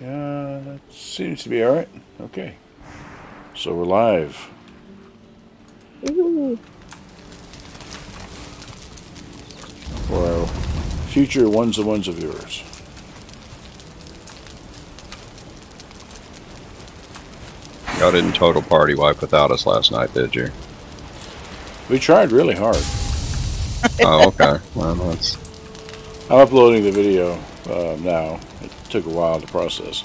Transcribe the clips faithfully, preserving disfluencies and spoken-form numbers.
Yeah, that seems to be all right. Okay. So we're live. Ooh. For our future ones and ones of viewers. Y'all didn't total party wipe without us last night, did you? We tried really hard. Oh, okay. Well, that's... I'm uploading the video uh, now. It took a while to process.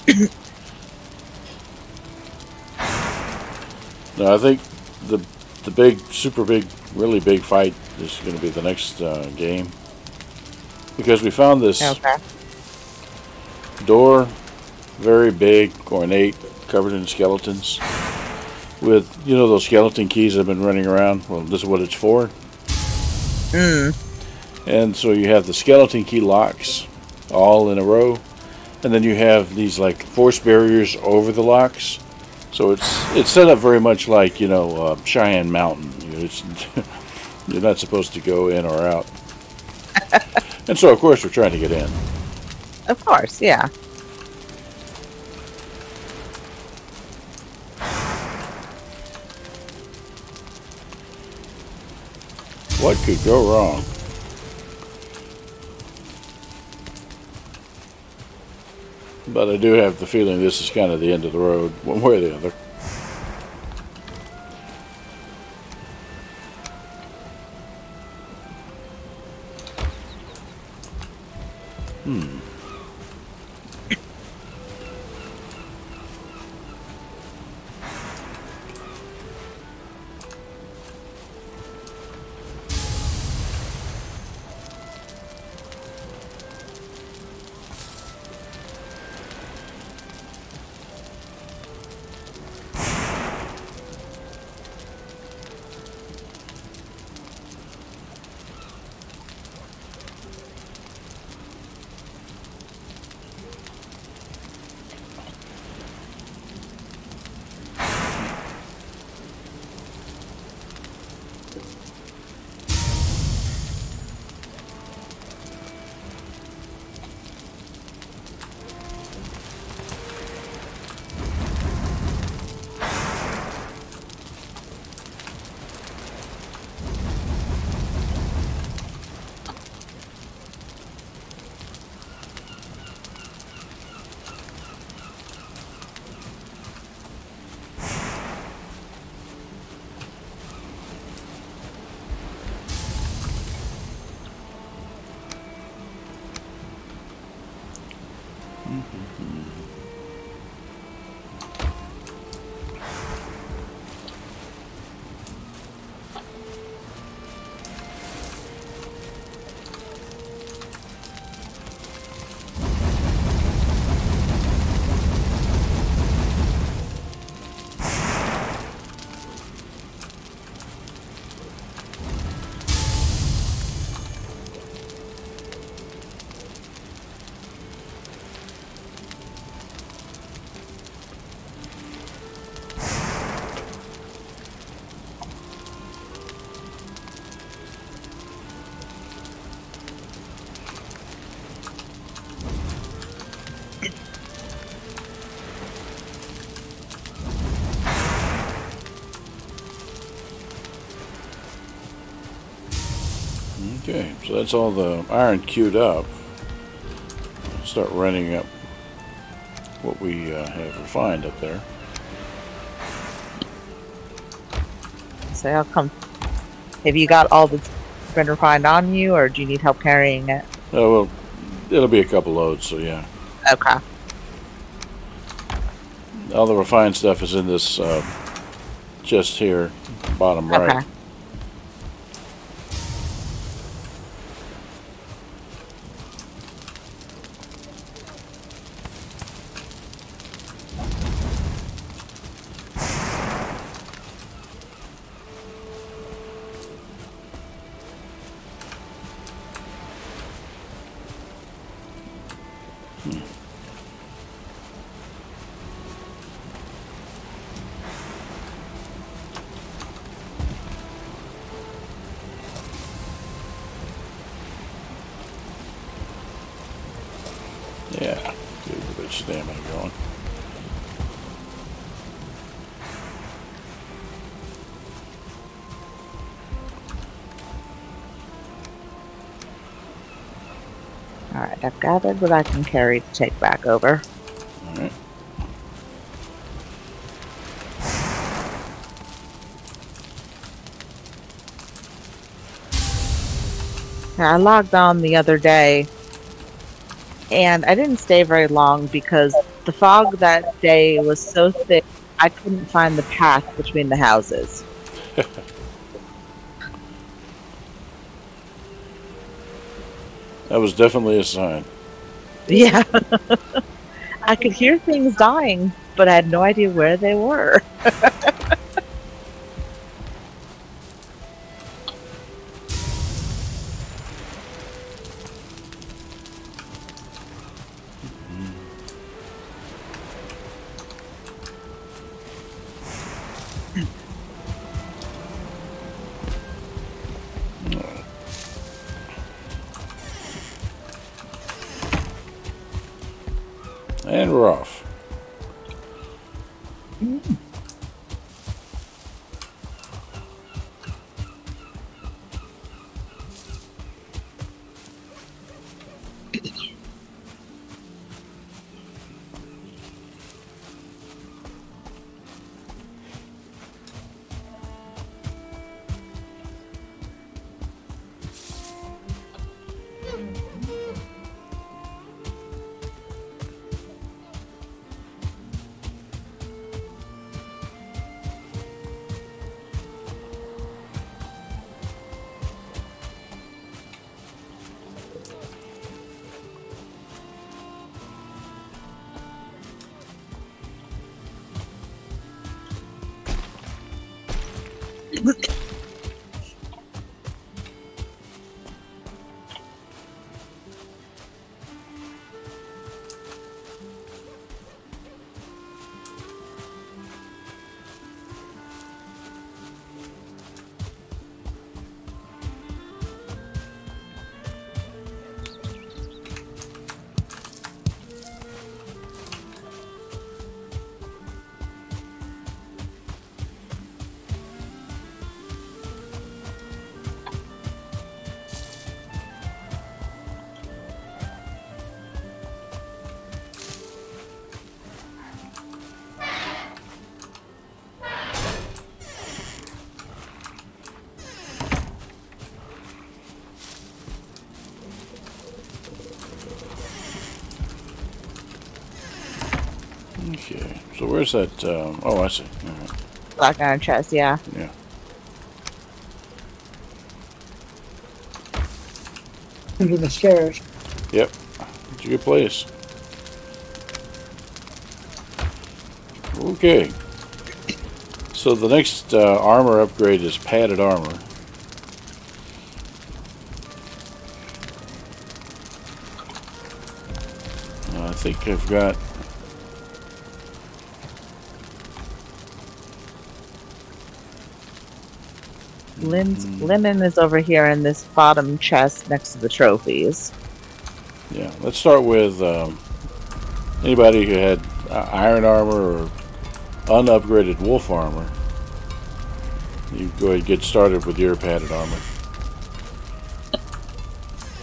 No, I think the the big, super big, really big fight is going to be the next uh, game. Because we found this okay. door, very big, ornate, covered in skeletons. With, you know, those skeleton keys that have been running around? Well, this is what it's for. Mm. And so you have the skeleton key locks all in a row. And then you have these, like, force barriers over the locks. So it's it's set up very much like, you know, uh, Cheyenne Mountain. You know, it's, you're not supposed to go in or out. And so, of course, we're trying to get in. Of course, yeah. What could go wrong? But I do have the feeling this is kind of the end of the road, one way or the other. Hmm. Okay, so that's all the iron queued up. Start running up what we uh, have refined up there. So how come? Have you got all that's been refined on you, or do you need help carrying it? Oh, well, it'll be a couple loads, so yeah. Okay. All the refined stuff is in this uh, chest here, bottom right. Okay. much stamina going. Alright, I've gathered what I can carry to take back over. Alright. I logged on the other day and I didn't stay very long because the fog that day was so thick I couldn't find the path between the houses. That was definitely a sign. Yeah. I could hear things dying, but I had no idea where they were. And we're off. Mm. Okay, so where's that? Um, oh, I see. All right. Black iron chest, yeah. Yeah. Under the stairs. Yep, it's a good place. Okay. So the next uh, armor upgrade is padded armor. Uh, I think I've got. Mm. Linen is over here in this bottom chest next to the trophies. Yeah, let's start with um, anybody who had uh, iron armor or unupgraded wolf armor. You go ahead and get started with your padded armor.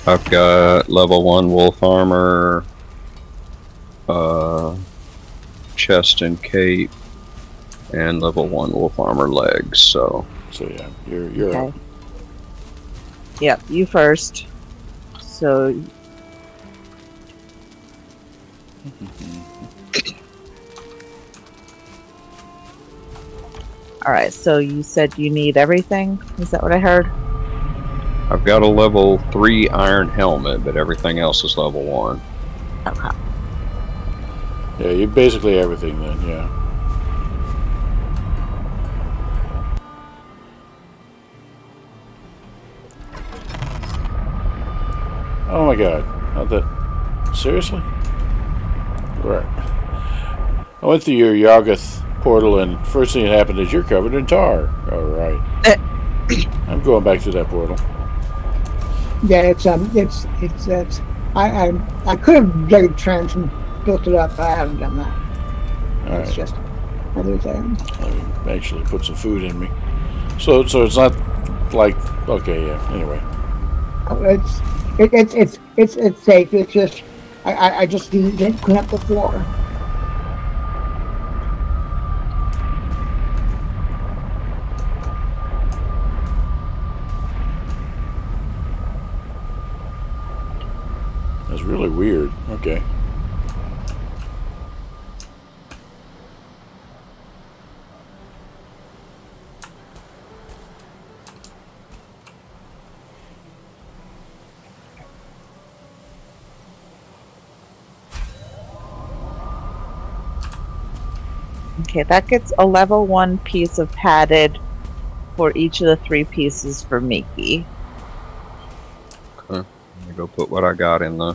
I've got level one wolf armor, uh, chest and cape, and level one wolf armor legs, so... So yeah, you're you're okay. Up. Yep, you first. So all right, so you said you need everything? Is that what I heard? I've got a level three iron helmet, but everything else is level one. Okay. Yeah, you basically everything then, yeah. Oh my god, not that... Seriously? Right. I went through your Yaggoth portal and first thing that happened is you're covered in tar. Alright. I'm going back to that portal. Yeah, it's, um, it's, it's, it's... I, I, I could have dragged trans and built it up. I haven't done that. All it's right. just another thing. I actually put some food in me. So, so it's not like okay, yeah. Anyway, it's it, it's it's it's it's safe. It's just I I just didn't clean up the floor. That's really weird. Okay. Okay, that gets a level one piece of padded for each of the three pieces for Miki. Okay, I'm gonna go put what I got in the...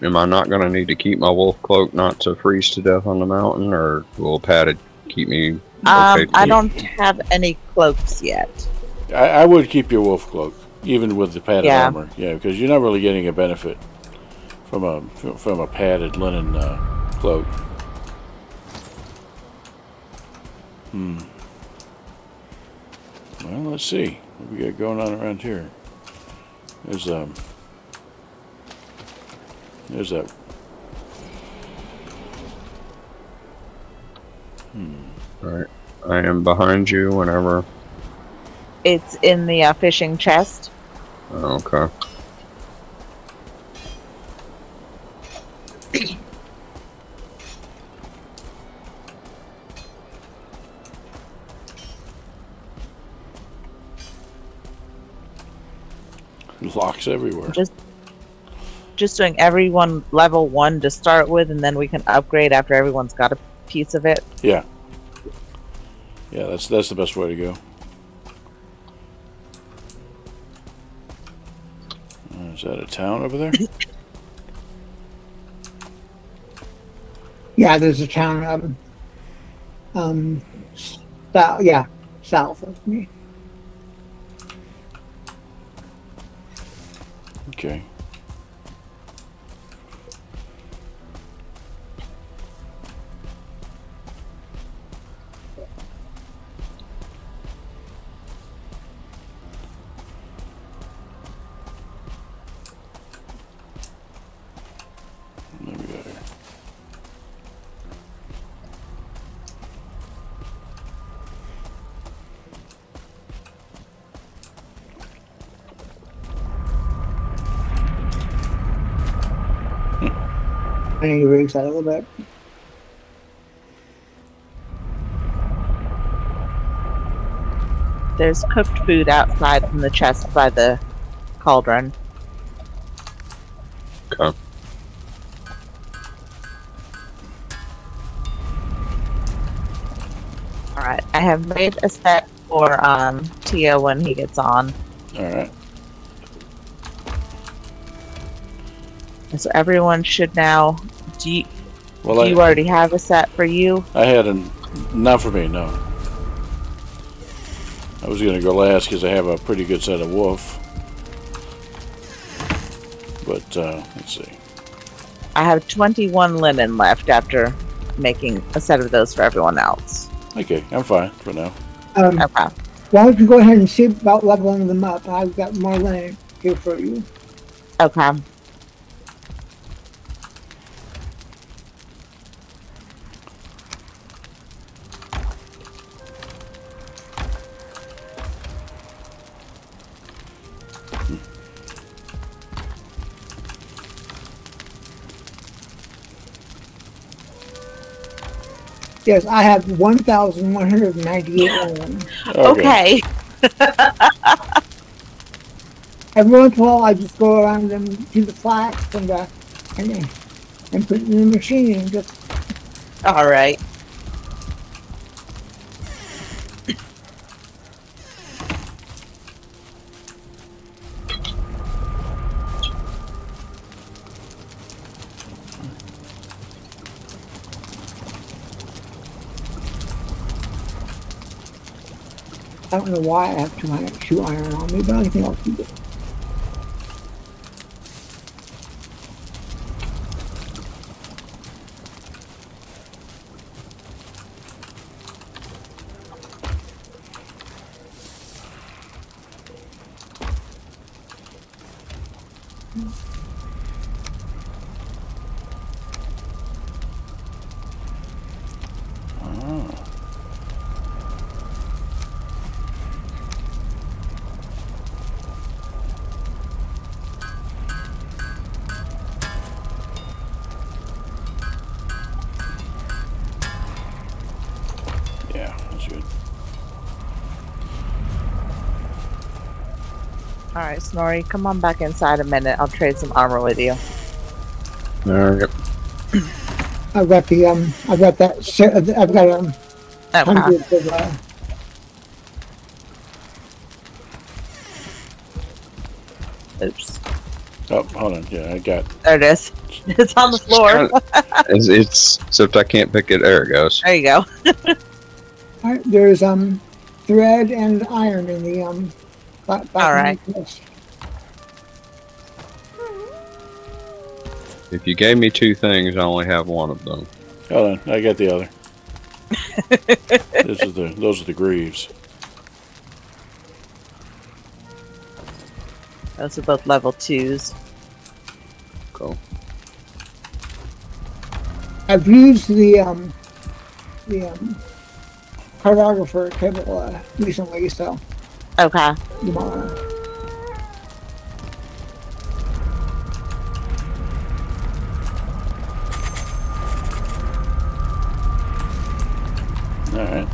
Am I not gonna need to keep my wolf cloak not to freeze to death on the mountain, or will padded keep me okay? Um, I don't have any cloaks yet. I, I would keep your wolf cloak, even with the padded yeah. armor. Yeah, because you're not really getting a benefit from a, from a padded linen uh, cloak. Hmm. Well, let's see what we got going on around here. There's um. There's that. Hmm. All right. I am behind you. Whenever. It's in the uh, fishing chest. Oh, okay. Locks everywhere. Just, just doing everyone level one to start with, and then we can upgrade after everyone's got a piece of it. Yeah. Yeah, that's that's the best way to go. Is that a town over there? Yeah, there's a town. Um, um, south, yeah, south of me. Okay. Let me go here. I need to raise that a little bit. There's cooked food outside from the chest by the cauldron. Okay. Alright, I have made a set for um, Tia when he gets on. Alright. So everyone should now. Do you, well, do you I, already have a set for you? I had an not for me. No, I was going to go last because I have a pretty good set of wolf. But uh, let's see. I have twenty-one linen left after making a set of those for everyone else. Okay, I'm fine for now. Um, no problem. Why don't you go ahead and see about leveling them up? I've got more linen here for you. Okay. Yes, I have one thousand one hundred ninety-eight on. Okay. Every once in a while, I just go around and do the flax and uh, and and put it in the machine and just. All right. I don't know why I have two iron on me, but I think I'll keep it. Alright, Snorri, come on back inside a minute. I'll trade some armor with you. Alright. I've got the, um, I've got that, I've got, um, oh, hundreds wow. of, uh, Oops. Oh, hold on. Yeah, I got. There it is. It's on the floor. it's, it's except I can't pick it. There it goes. There you go. All right, there's um, thread and iron in the um. All right. If you gave me two things, I only have one of them. Hold on, I got the other. this is the. Those are the greaves. Those are both level twos. Cool. I've used the um, the um, cartographer table uh, recently, so. Okay. Tomorrow. All right.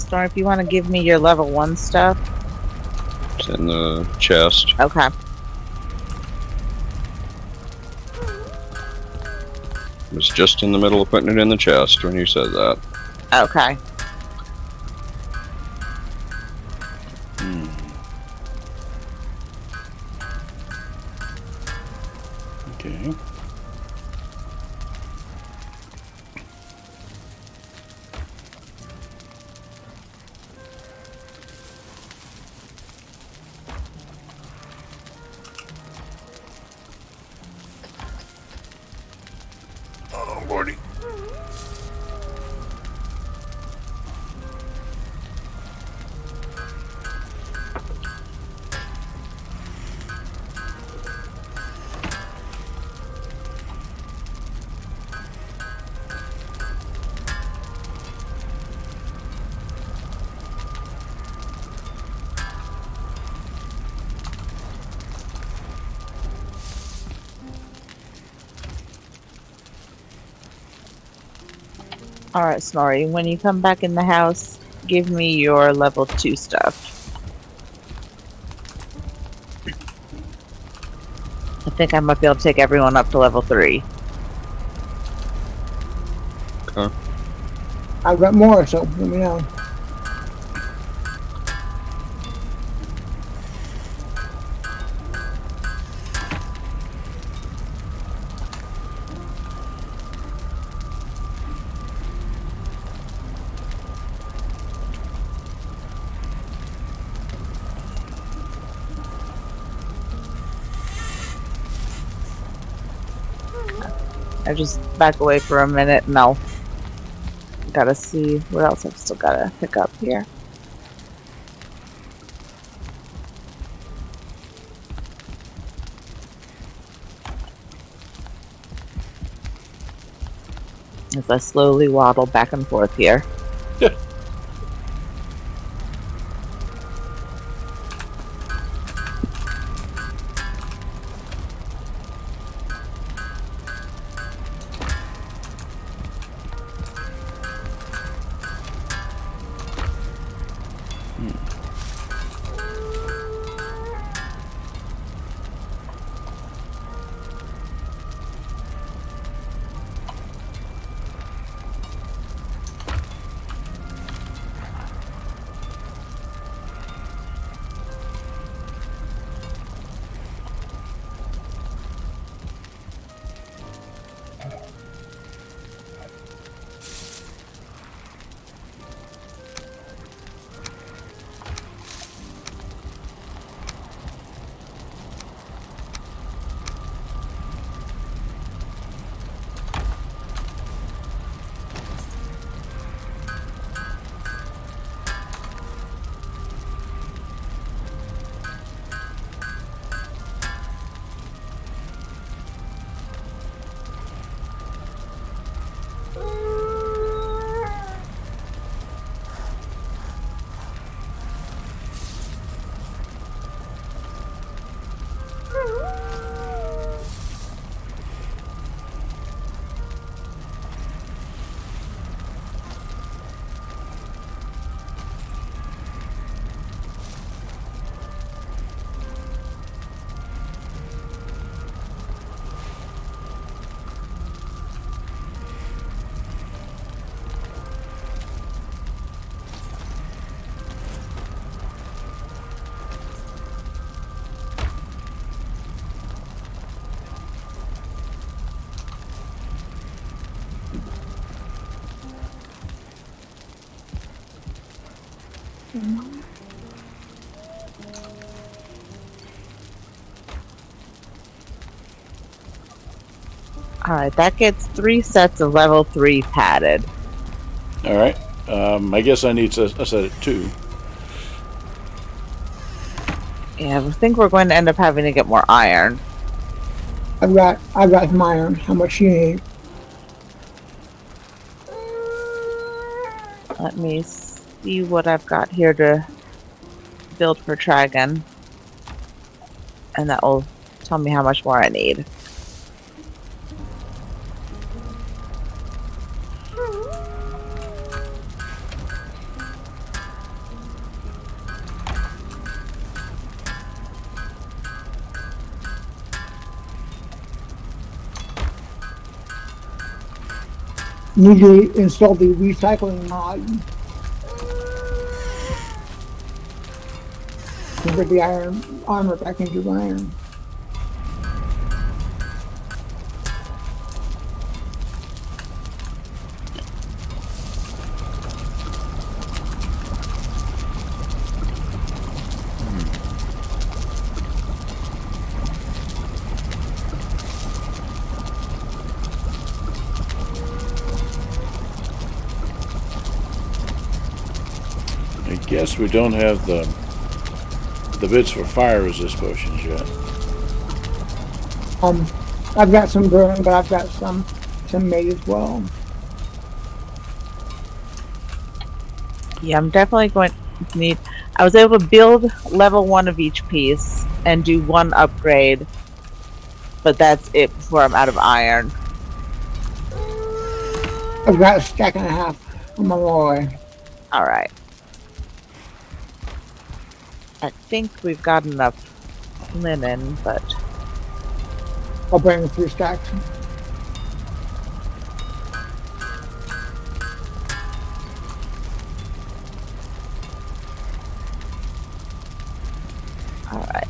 Star, if you want to give me your level one stuff. In the chest. Okay. It was just in the middle of putting it in the chest when you said that. Okay. Hmm. Okay. Alright, Snorri, when you come back in the house, give me your level two stuff. I think I might be able to take everyone up to level three. Okay. I've got more, so let me know. I just back away for a minute. No, gotta see what else I've still gotta pick up here. As I slowly waddle back and forth here. Yeah. Mm-hmm. Alright, that gets three sets of level three padded. Alright. Um, I guess I need a, a set at two. Yeah, I think we're going to end up having to get more iron. I've got I've got some iron. How much do you need? Let me see what I've got here to build for Trigon. And that will tell me how much more I need. Need to install the recycling mod. Convert the iron armor back into iron. Guess we don't have the the bits for fire resist potions yet. Um, I've got some brewing, but I've got some some made as well. Yeah, I'm definitely going to need. I was able to build level one of each piece and do one upgrade, but that's it before I'm out of iron. I've got a stack and a half on my way. All right. I think we've got enough linen, but I'll bring three stacks. All right.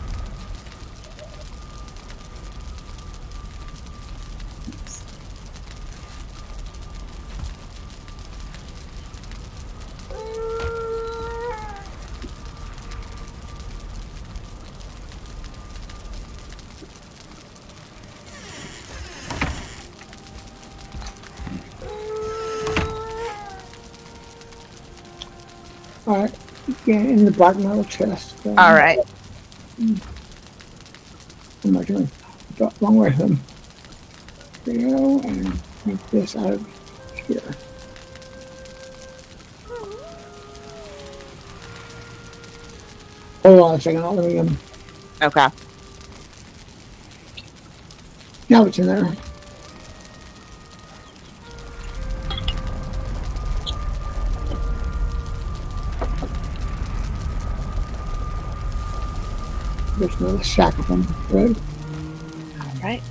Oops. Alright, yeah, in the black metal chest. Um, Alright. What am I doing? Wrong way with them. Go and make this out of here. Hold on a second, I'll leave them. Okay. Now it's in there. There's another stack of them, right? All right.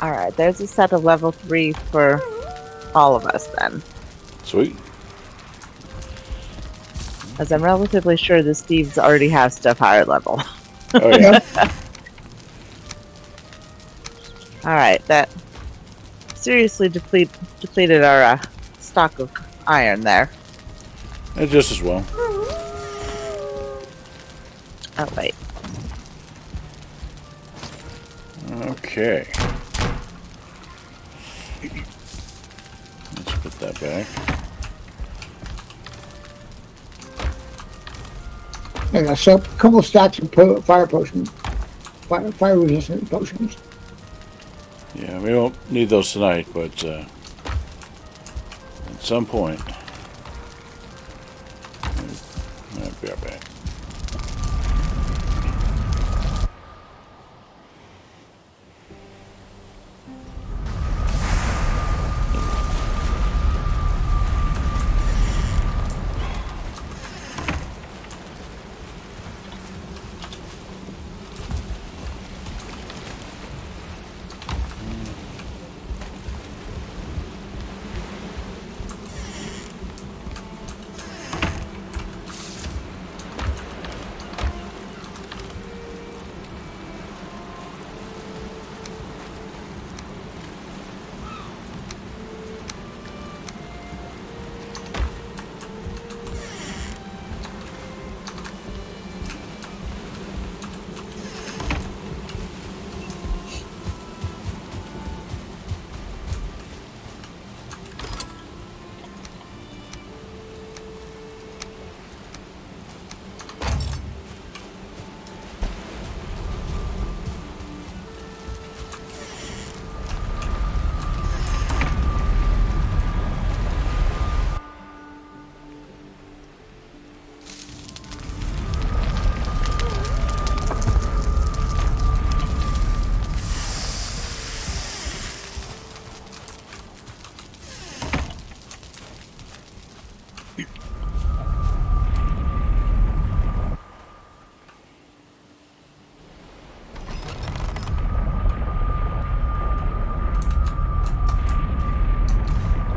Alright, there's a set of level three for all of us then. Sweet. As I'm relatively sure the Steves already have stuff higher level. Oh yeah. Alright, that seriously deplete, depleted our uh, stock of iron there. It's just as well. Oh wait. Okay. Let's put that back. I got a couple of stacks of po fire potions, fire, fire resistant potions. Yeah, we won't need those tonight, but uh, at some point, I'll be right back.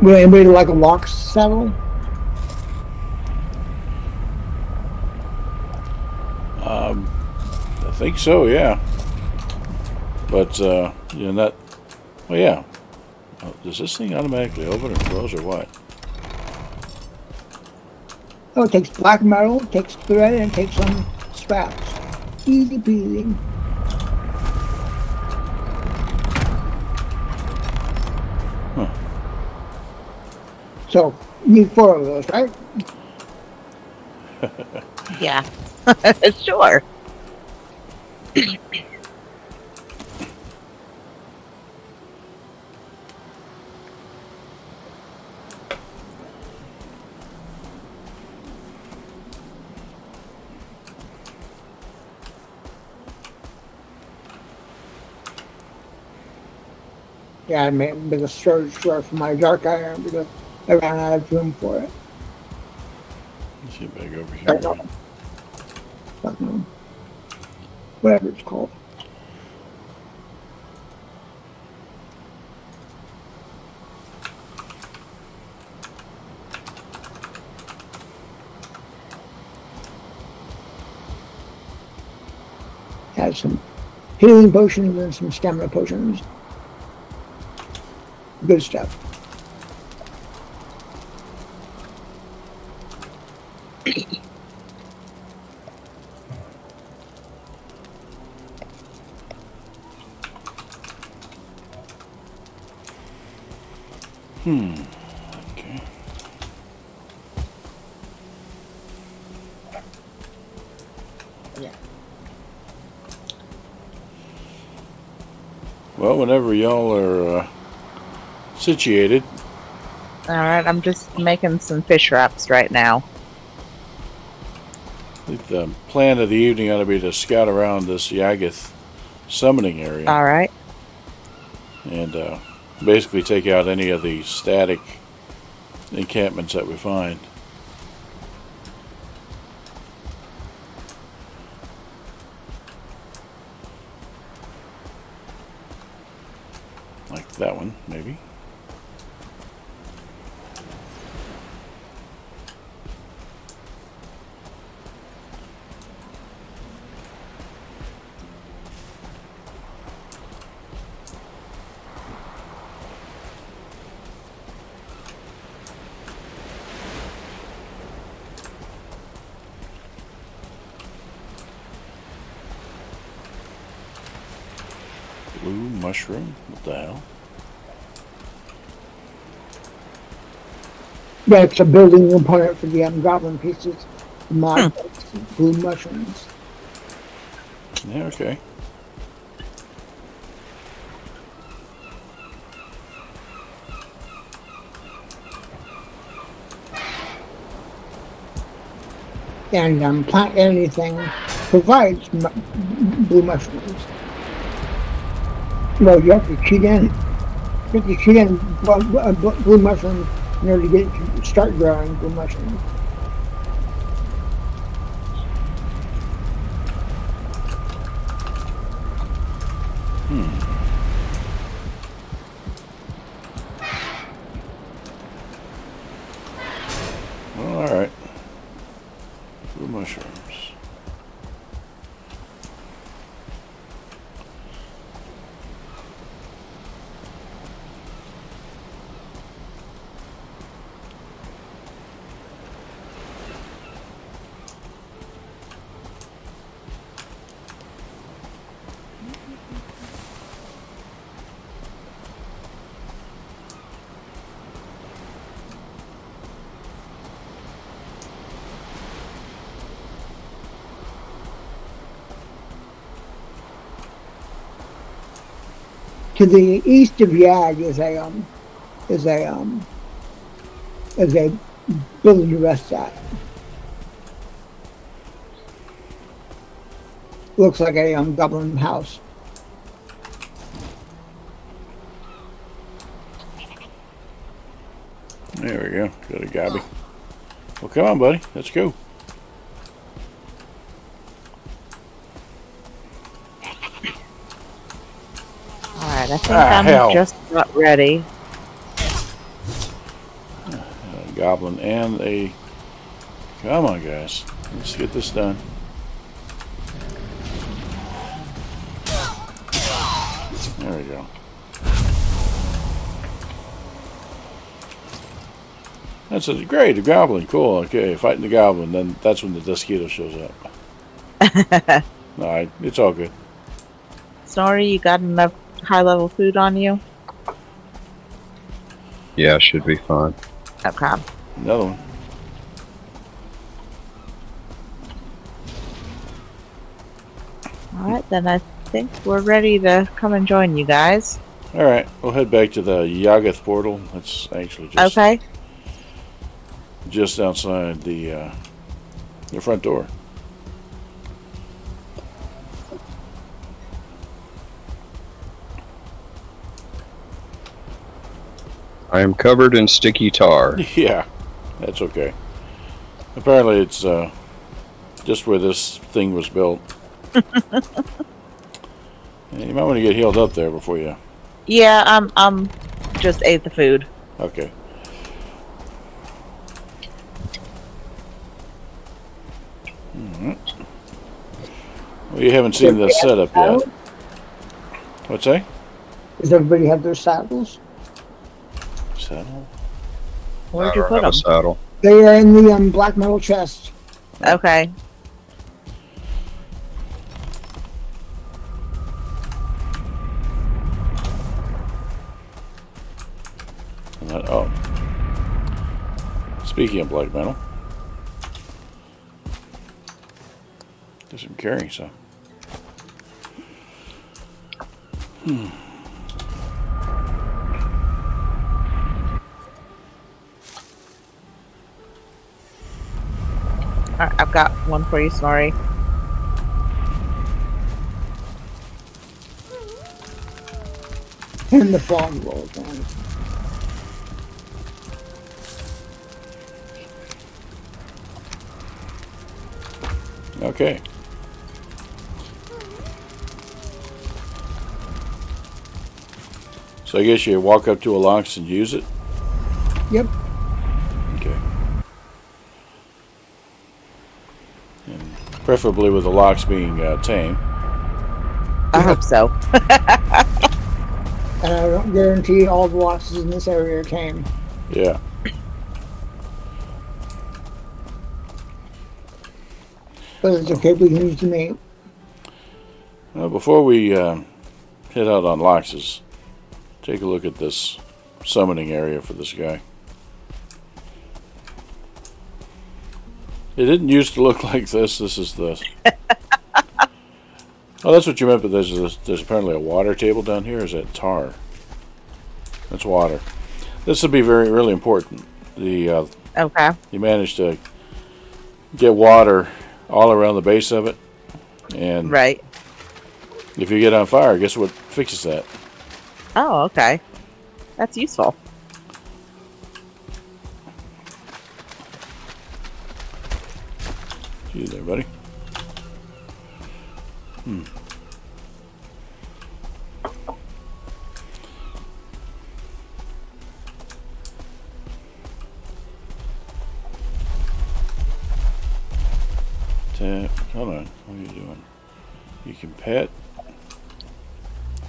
Would anybody like a lock saddle? Um, I think so, yeah. But, uh, yeah, not. Well, yeah. Oh, does this thing automatically open or close or what? Oh, it takes black metal, it takes thread, and it takes some straps. Easy peasy. Huh. So, you need four of those, right? Yeah. Sure. Yeah, I made a bit of search for my dark iron because I ran out of room for it. Let's see back over here. Right? Something. Whatever it's called. Had some healing potions and some stamina potions. Good stuff. Hmm. Okay. Yeah. Well, whenever y'all are uh, situated. All right, I'm just making some fish wraps right now. I think the plan of the evening ought to be to scout around this Yaggoth summoning area. All right. And uh, basically take out any of the static encampments that we find. Like that one, maybe. Blue mushroom? What the hell? Yeah, it's a building component for the um, goblin pieces. Not hmm. blue mushrooms. Yeah, okay. And um, plant anything provides mu blue mushrooms. Well, you have to cheat in. You have to cheat in blue mushroom in order to get it to start growing blue mushroom. Hmm. Well, all right. Blue mushrooms. To the east of Yag is a um, is a um, is a building to rest at. Looks like a um, goblin house. There we go. Got a gobby. Well, come on, buddy. Let's go. I think ah, I'm hell. just about ready. goblin and a... Come on, guys. Let's get this done. There we go. That's a, great, a goblin. Cool. Okay, fighting the goblin. Then that's when the mosquito shows up. All right, it's all good. Sorry, you got enough high-level food on you? Yeah, should be fine. Okay. Another one. Alright, then I think we're ready to come and join you guys. Alright, we'll head back to the Yaggoth portal. That's actually just... Okay. Just outside the, uh, the front door. I am covered in sticky tar. Yeah, that's okay. Apparently it's uh, just where this thing was built. And you might want to get healed up there before you... Yeah, I'm um, um, just ate the food. Okay. Alright. Well, you haven't seen the setup yet. What's that? Does everybody have their saddles? Saddle? Where'd you put them? Saddle. They are in the um, black metal chest. Okay. Not, oh. Speaking of black metal, guess I'm carrying some. Hmm. Alright, I've got one for you, Snorri. And the bomb rolls on. Okay. So I guess you walk up to a lox and use it? Yep. Okay. And preferably with the lox being uh, tame. I hope so. And I don't guarantee all the loxes in this area are tame. Yeah. But it's okay, we can use the meat. Well, before we uh, head out on loxes, take a look at this summoning area for this guy. It didn't used to look like this. This is the... Oh, that's what you meant, but there's, a, there's apparently a water table down here. Is that tar? That's water. This would be very, really important. The uh, okay. You managed to get water all around the base of it, and right. If you get on fire, guess what fixes that? Oh, okay, that's useful. See you there, buddy. Hmm. Tap. Hold on. What are you doing? You can pet.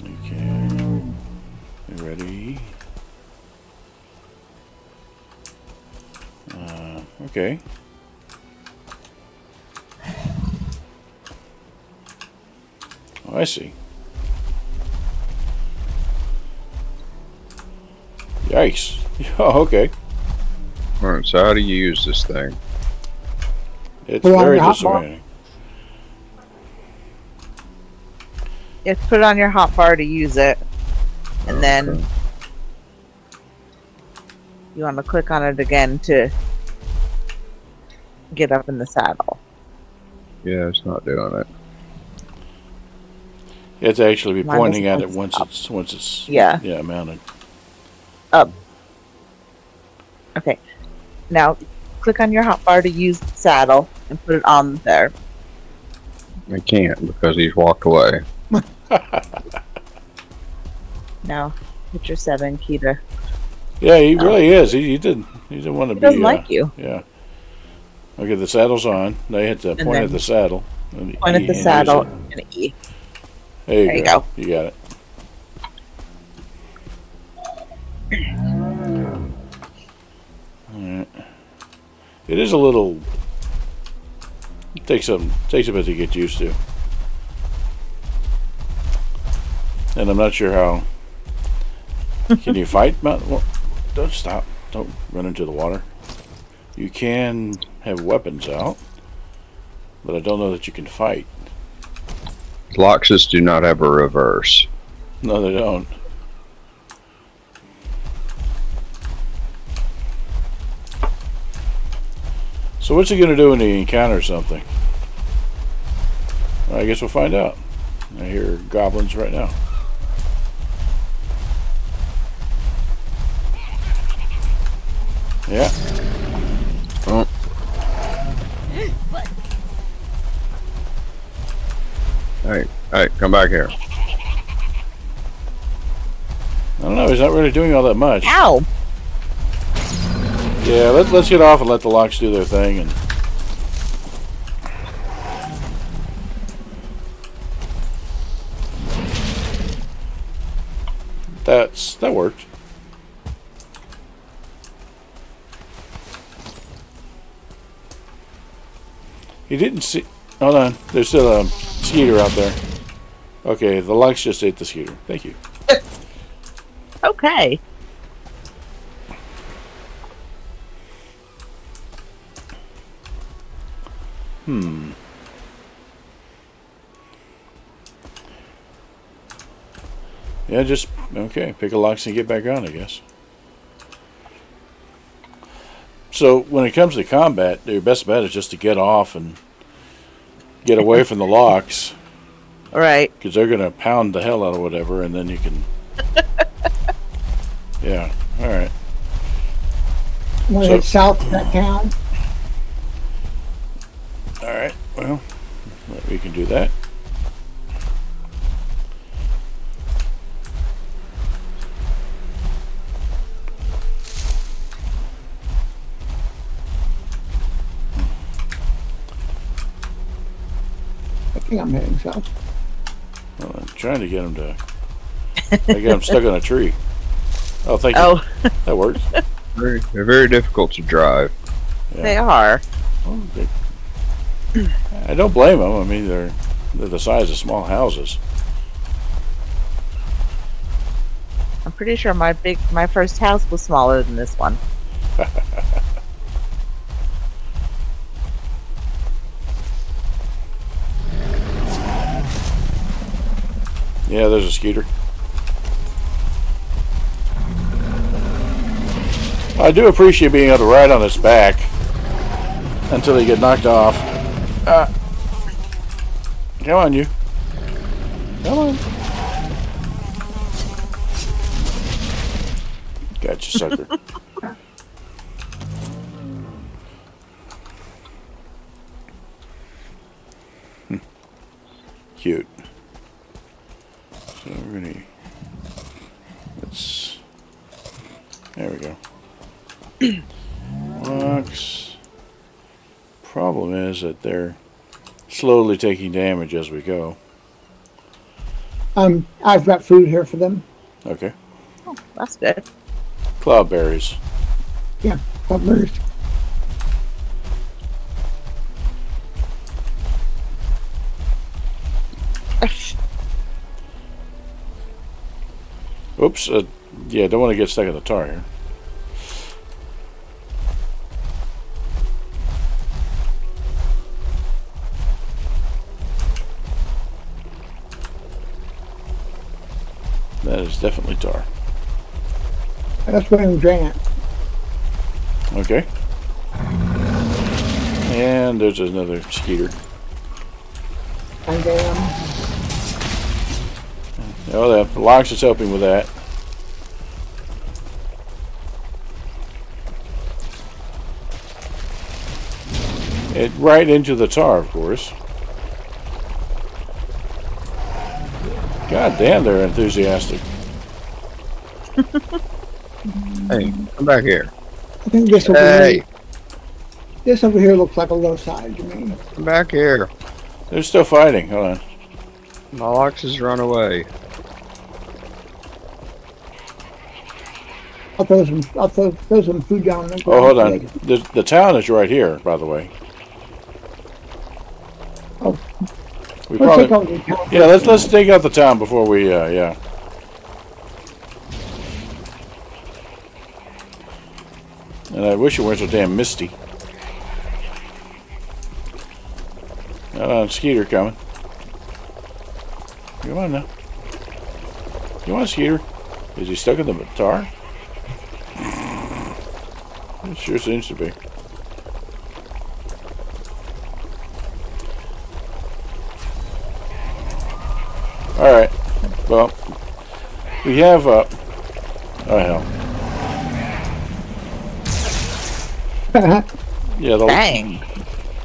You can. You ready? Uh, okay. Oh, I see. Yikes. Oh, okay. Alright, so how do you use this thing? It's very disorienting. You have to put it on your hotbar to use it. And okay. Then you want to click on it again to get up in the saddle. Yeah, it's not doing it. You have to actually be Mine pointing at it once up. it's once it's yeah. yeah mounted. Up. Okay. Now click on your hotbar to use the saddle and put it on there. I can't because he's walked away. Now, hit your seven key to Yeah, he um, really is. He, he didn't. He didn't want to he be. Doesn't uh, like you. Yeah. Okay, the saddle's on. They hit the point at the saddle. Point e at the saddle and an E. There you, there go. you go. You got it. All right. It is a little. It takes a takes a bit to get used to, and I'm not sure how. Can you fight? Well, don't stop. Don't run into the water. You can have weapons out, but I don't know that you can fight. Loxas do not have a reverse. No, they don't. So what's he going to do when he encounters something? Well, I guess we'll find out. I hear goblins right now. Yeah. Oh. Hey, hey, come back here. I don't know, he's not really doing all that much. Ow! Yeah, let, let's get off and let the locks do their thing. And That's, that worked. You didn't see. Hold on. There's still a skeeter out there. Okay, the locks just ate the skeeter. Thank you. Okay. Hmm. Yeah, just. Okay, pick a locks and get back on, I guess. So when it comes to combat, your best bet is just to get off and get away from the locks. All right. Because they're going to pound the hell out of whatever, and then you can... yeah, all right. Was so, it south of that town? All right, well, we can do that. I'm hitting himself. Well, I'm trying to get him to. I got him stuck on a tree. Oh, thank you. Oh. That works. Very, they're very difficult to drive. Yeah. They are. Well, they, I don't blame them. I mean, they're they're the size of small houses. I'm pretty sure my big my first house was smaller than this one. Yeah, there's a skeeter. I do appreciate being able to ride on its back until they get knocked off. Uh, come on, you. Come on. Gotcha, sucker. Cute. So we're gonna let's there we go. Locks. Problem is that they're slowly taking damage as we go. Um, I've got food here for them. Okay. Oh, that's good. Cloudberries. Yeah, cloudberries. Oops, uh, yeah, don't want to get stuck in the tar here. That is definitely tar. That's why I'm draining it. Okay. And there's another skeeter. And um... oh, the locks is helping with that. It right into the tar, of course. God damn, they're enthusiastic. Hey, come back here. I think this over hey. here. This over here looks like a low side to me. Come back here. They're still fighting. Hold on. My oxes run away. I'll throw some. I'll throw, throw some food down. And oh, hold on. The the town is right here, by the way. Oh. We let's probably, take out the yeah. Let's let's take out the town before we. Uh, yeah. And I wish it weren't so damn misty. Not on Skeeter coming. Come on now. You want Skeeter? Is he stuck in the tar? It sure seems to be. Alright. Well, we have, uh... oh, hell. Yeah, the, Dang.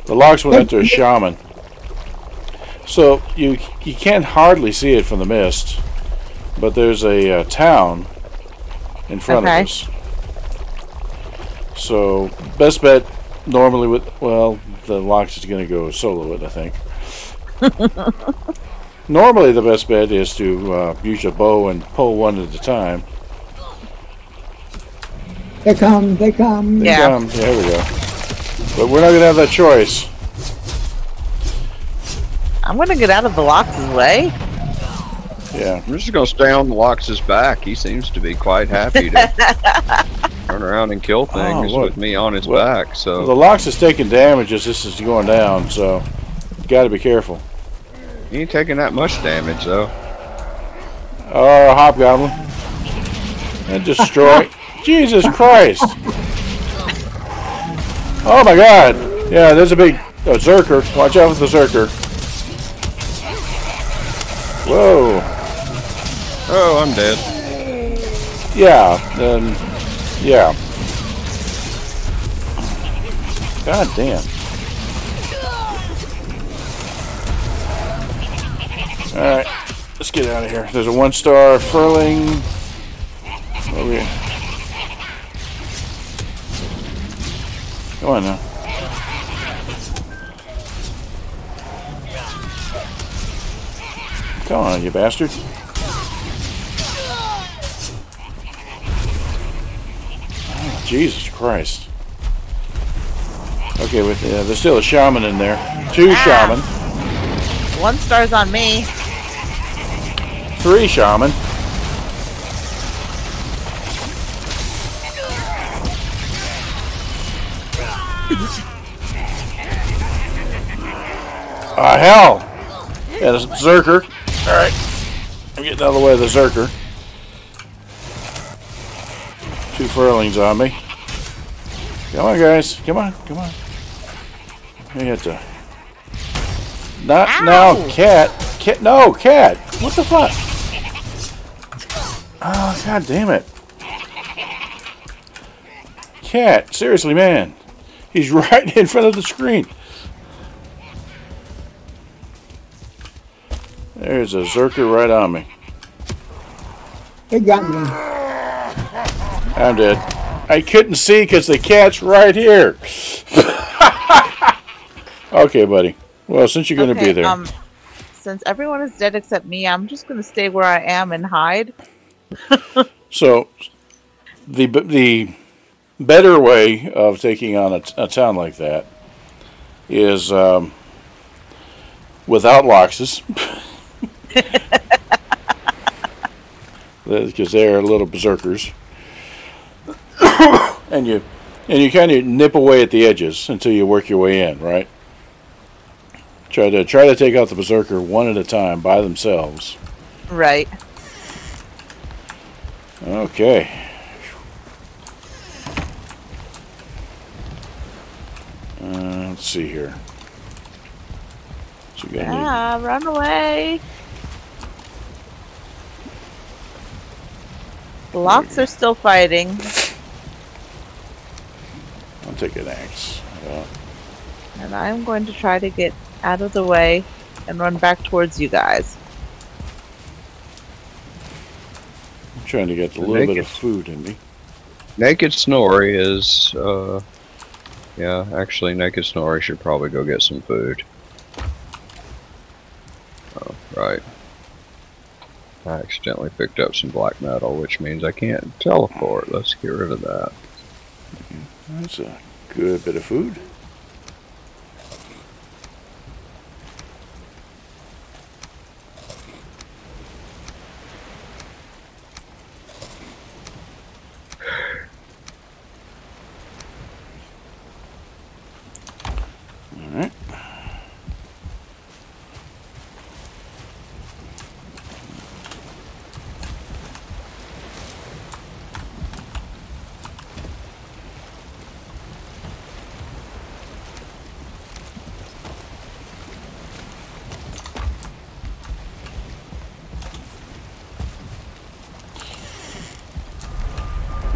the locks went into a shaman. So, you, you can't hardly see it from the mist, but there's a uh, town in front okay. of us. So, best bet normally with, well, the Lox is going to go solo it, I think. Normally the best bet is to uh, use your bow and pull one at a time. They come, they come. They yeah. come, there we go. But we're not going to have that choice. I'm going to get out of the Lox's way. Yeah. I'm just going to stay on the Lox's back. He seems to be quite happy to... turn around and kill things oh, with me on his well, back. So the Lox is taking damage as this is going down, so you got to be careful. He ain't taking that much damage though. Oh, hobgoblin! And destroy! Jesus Christ! Oh my God! Yeah, there's a big a Zerker. Watch out with the Zerker. Whoa! Oh, I'm dead. Yeah. Then. Yeah. God damn. Alright, let's get out of here. There's a one star furling over here. Come on now. Come on, you bastard. Jesus Christ. Okay, with uh, there's still a shaman in there. Two ah. shaman. One star's on me. Three shaman. Ah, uh, hell. Yeah, there's a Zerker. Alright. I'm getting out of the way of the Zerker. Two furlings on me. Come on, guys. Come on. Come on. We had to. Not Ow. now, cat. Cat. No, cat. What the fuck? Oh, God damn it. Cat. Seriously, man. He's right in front of the screen. There's a Zerker right on me. It got me. I'm dead. I couldn't see because the cat's right here. Okay, buddy. Well, since you're going to okay, be there. Um, since everyone is dead except me, I'm just going to stay where I am and hide. So, the the better way of taking on a, a town like that is um, without Loxes. Because they're little berserkers. and you and you kind of nip away at the edges until you work your way in, right? Try to try to take out the berserker one at a time by themselves. Right. Okay. Uh, let's see here. So you ah, run away. The Lox are still fighting. I'll take an axe. Yeah. And I'm going to try to get out of the way and run back towards you guys. I'm trying to get a little bit of food in me. Naked Snorri is, uh, yeah, actually Naked Snorri should probably go get some food. Oh, right. I accidentally picked up some black metal, which means I can't teleport. Let's get rid of that. That's a good bit of food.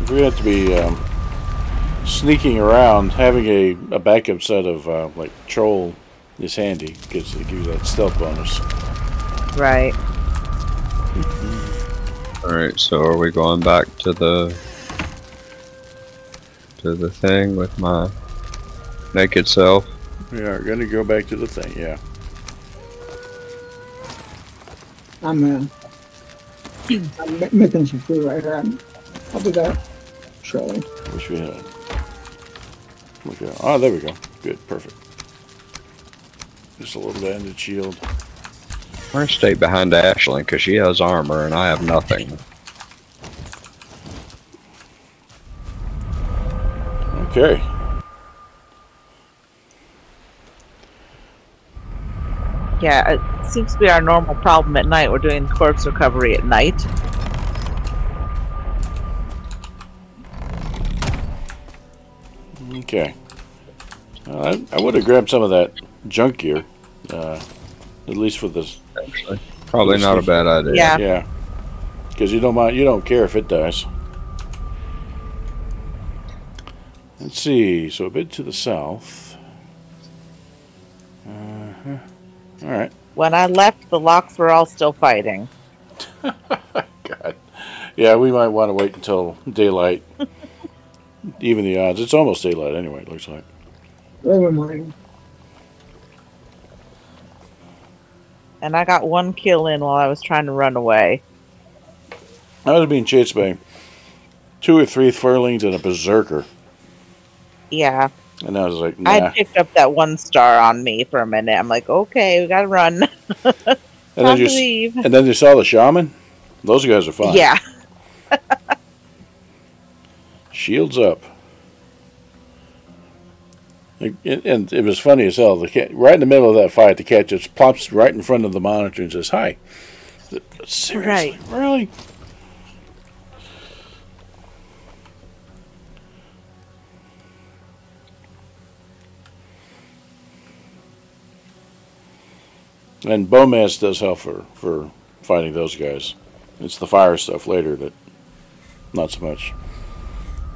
We have to be um, sneaking around. Having a, a backup set of uh, like troll is handy because it gives you that stealth bonus. Right. Mm-hmm. All right. So are we going back to the to the thing with my naked self? We are going to go back to the thing. Yeah. I'm, uh, I'm making some food right here. I'll do that. Trolley. Wish we had. Okay. Oh, there we go. Good, perfect. Just a little banded shield. I'm gonna stay behind Ashlyn because she has armor and I have nothing. Okay. Yeah, it seems to be our normal problem at night. We're doing corpse recovery at night. Okay, uh, I, I would have grabbed some of that junk gear, uh, at least for this. Actually, probably not a bad idea. Yeah, yeah, because you don't mind, you don't care if it dies. Let's see. So a bit to the south. Uh-huh. All right. When I left, the locks were all still fighting. God, yeah, we might want to wait until daylight. Even the odds. It's almost daylight anyway, it looks like. Early morning. And I got one kill in while I was trying to run away. I was being chased by two or three furlings and a berserker. Yeah. And I was like, nah. I picked up that one star on me for a minute. I'm like, okay, we gotta run. and, then you leave. and then you saw the shaman? Those guys are fine. Yeah. Shields up. It, it, and it was funny as hell. The cat, right in the middle of that fight, the cat just plops right in front of the monitor and says, hi. Seriously? Right. Really? And Bomas does help for, for fighting those guys. It's the fire stuff later that not so much.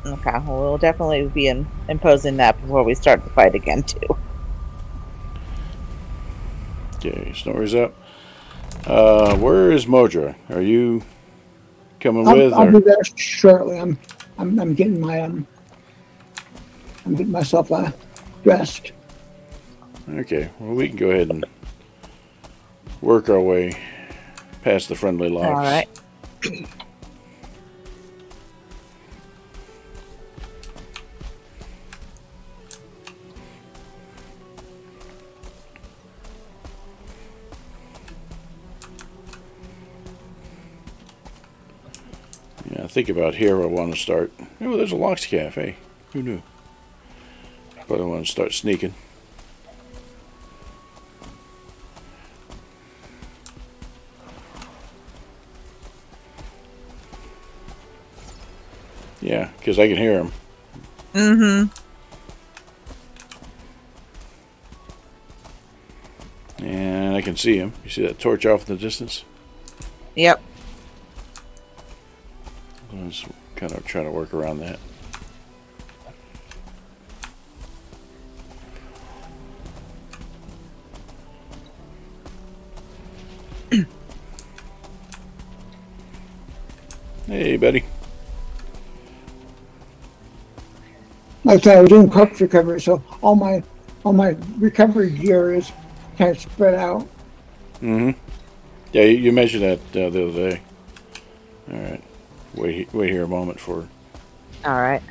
Okay, well, we'll definitely be in, imposing that before we start the fight again, too. Okay, Snorri's up. Uh, where is Modra? Are you coming I'm, with? I'll or? be there shortly. I'm, I'm, I'm getting my, um, I'm getting myself uh, dressed. Okay, well, we can go ahead and work our way past the friendly locks. All right. Yeah, think about here where I want to start. Oh, there's a Lox Cafe. Who knew? But I want to start sneaking. Yeah, because I can hear him. Mm-hmm. And I can see him. You see that torch off in the distance? Yep. I was kind of trying to work around that. Hey, buddy. like I said, I was doing corpse recovery, so all my all my recovery gear is kind of spread out. Mm-hmm. Yeah, you measured that uh, the other day. All right. Wait, wait here a moment for. All right.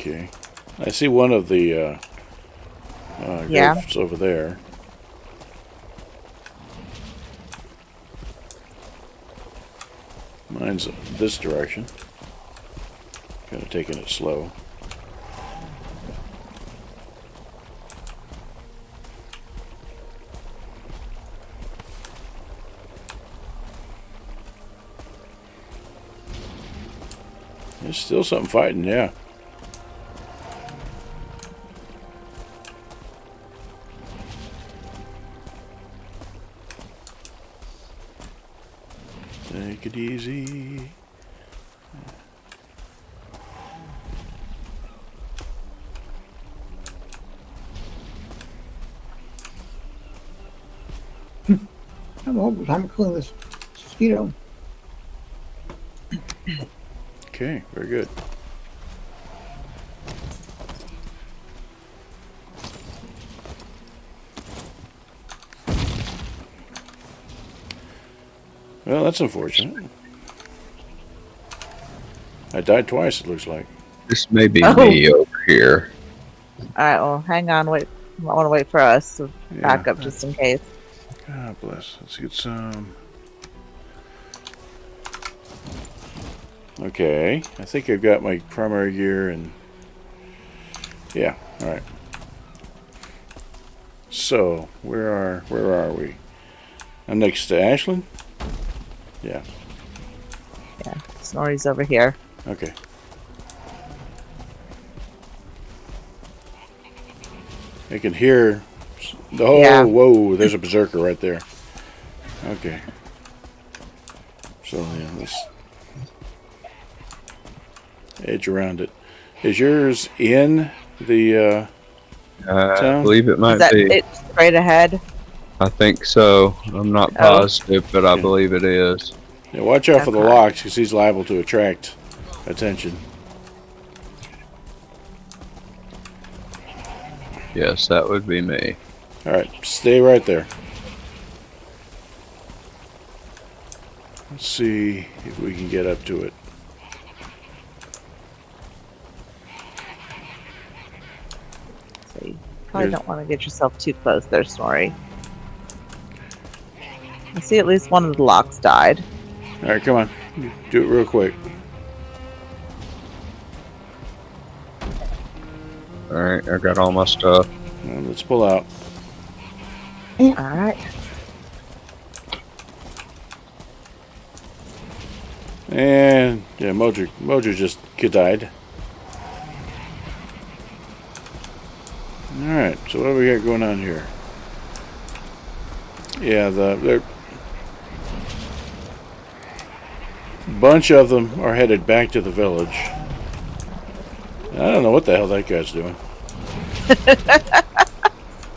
Okay, I see one of the uh, uh, yeah. ghosts over there. Mine's this direction. Kind of taking it slow. There's still something fighting, yeah. Take it easy. I'm over time killing this mosquito. Okay, very good. Well, that's unfortunate. I died twice, it looks like. This may be oh. me over here. Alright, well, hang on. Wait. I want to wait for us to yeah. back up just in case. God bless. Let's get some. Okay. I think I've got my primary gear and... Yeah, alright. So, where are, where are we? I'm next to Ashland. Yeah. Yeah, Snorri's over here. Okay. I can hear the whole, yeah. whoa, there's a berserker right there. Okay. So, yeah, let's edge around it. Is yours in the uh, uh town? I believe it might Is that be. It's straight ahead. I think so. I'm not positive, but I yeah. believe it is. Yeah, watch out okay. for the locks, because he's liable to attract attention. Yes, that would be me. Alright, stay right there. Let's see if we can get up to it. So you probably Here's don't want to get yourself too close there, Snorri. I see at least one of the locks died. Alright, come on. Do it real quick. Alright, I got all my stuff. Right, let's pull out. Alright. And, yeah, Mojo, Mojo just died. Alright, so what do we got going on here? Yeah, the... they're bunch of them are headed back to the village. I don't know what the hell that guy's doing.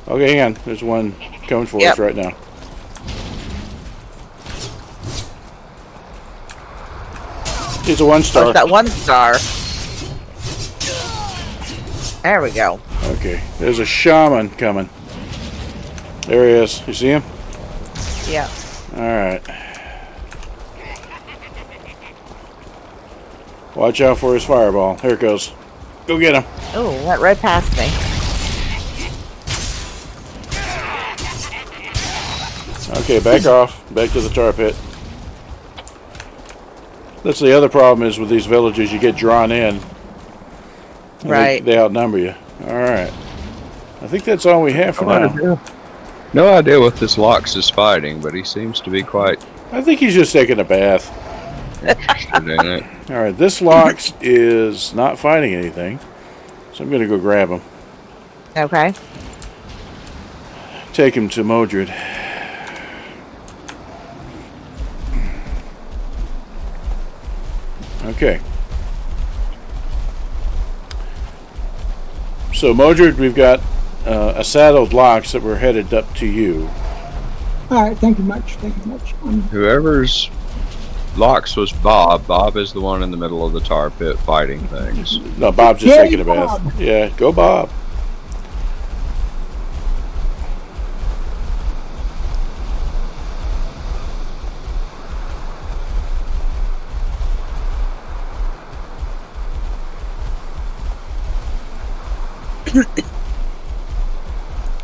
Okay, hang on. There's one coming for yep. us right now. It's a one star. It's that one star. There we go. Okay, there's a shaman coming. There he is. You see him? Yeah. All right. Watch out for his fireball. Here it goes. Go get him. Oh, went right past me. Okay, back off. Back to the tar pit. That's the other problem is with these villages, you get drawn in. Right. They, they outnumber you. All right. I think that's all we have for no now. Idea. No idea what this Lox is fighting, but he seems to be quite... I think he's just taking a bath. Alright, this Lox is not fighting anything, so I'm going to go grab him. Okay. Take him to Modred. Okay. So, Modred, we've got uh, a saddled Lox that we're headed up to you. Alright, thank you much, thank you much. Um, Whoever's Lox was Bob. Bob is the one in the middle of the tar pit fighting things. No, Bob's just taking a bath. Yeah, go Bob.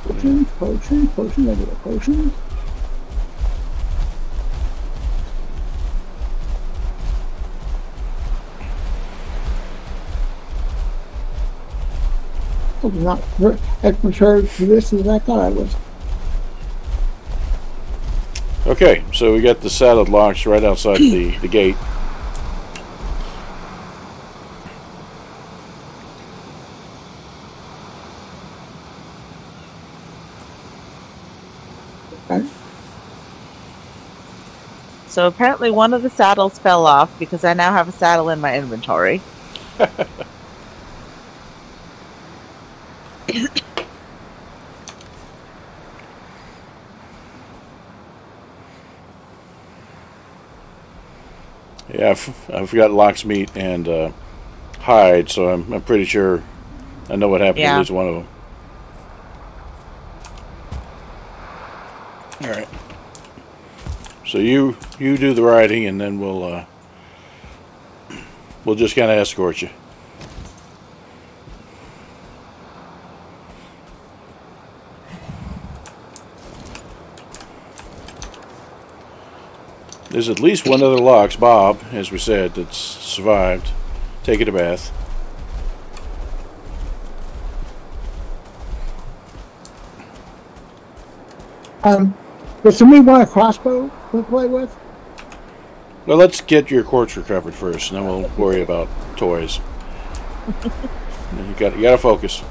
Potion, potion, potion, regular potion. I'm not as prepared for this as I thought I was. Okay, so we got the saddled Lox right outside the, the gate. So apparently one of the saddles fell off because I now have a saddle in my inventory. Yeah, I've, I've got Lox meat and uh, hide, so I'm, I'm pretty sure I know what happened yeah. to lose one of them. All right. So you you do the riding, and then we'll uh, we'll just kind of escort you. There's at least one other Lox, Bob, as we said, that's survived. Take it a bath. Um, does somebody want a crossbow to play with? Well, let's get your quartz recovered first, and then we'll worry about toys. you got you got to focus.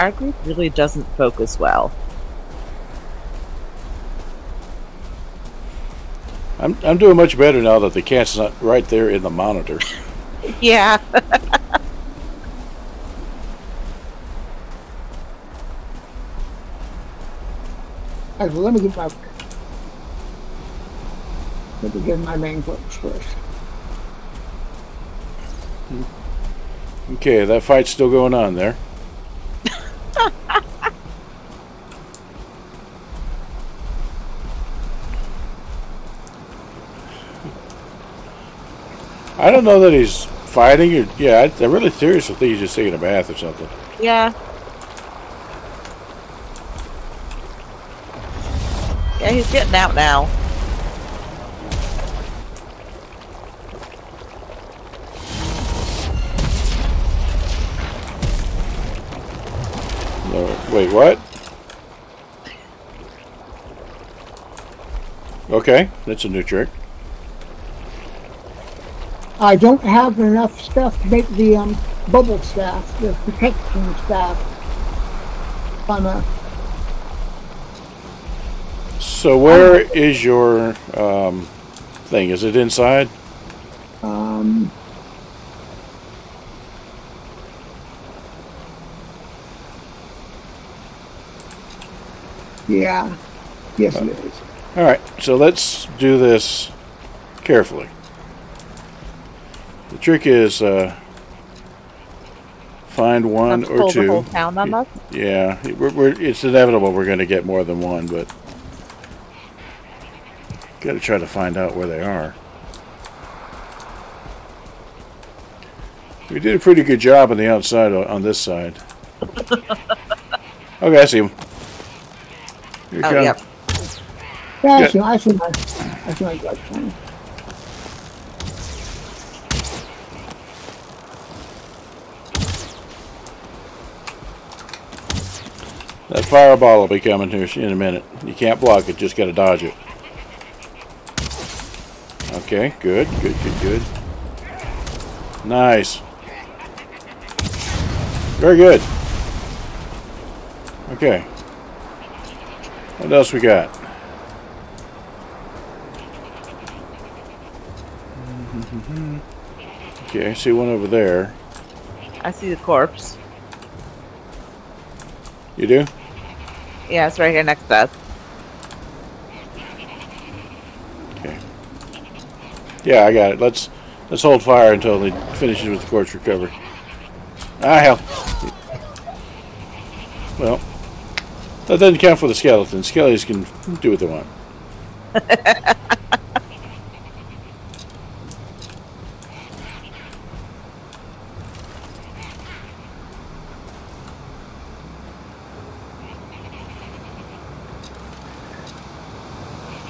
Our group really doesn't focus well. I'm, I'm doing much better now that the cat's not right there in the monitor. Yeah. All right, well, let me get my let me get my main focus first. Okay, that fight's still going on there. I don't know that he's fighting. Or, yeah, I, I'm really serious. I think he's just taking a bath or something. Yeah. Yeah, he's getting out now. No, wait, what? Okay, that's a new trick. I don't have enough stuff to make the um, bubble staff, the protection staff. On a... So where um, is your um, thing? Is it inside? Um, yeah. Yes, it is. All right. So let's do this carefully. The trick is uh, find one or pull two. The whole town on us? Yeah, we're, we're, it's inevitable we're going to get more than one, but got to try to find out where they are. We did a pretty good job on the outside on this side. Okay, I see him. Here oh, yep. Yeah, I see, I see my, I see my blood. That fireball will be coming here in a minute. You can't block it, just gotta dodge it. Okay, good, good, good, good. Nice. Very good. Okay. What else we got? Okay, I see one over there. I see the corpse. You do? Yeah, it's right here next to us. Okay. Yeah, I got it. Let's let's hold fire until he finishes with the corpse recovery. Ah, hell. Well, that doesn't count for the skeletons. Skellies can do what they want.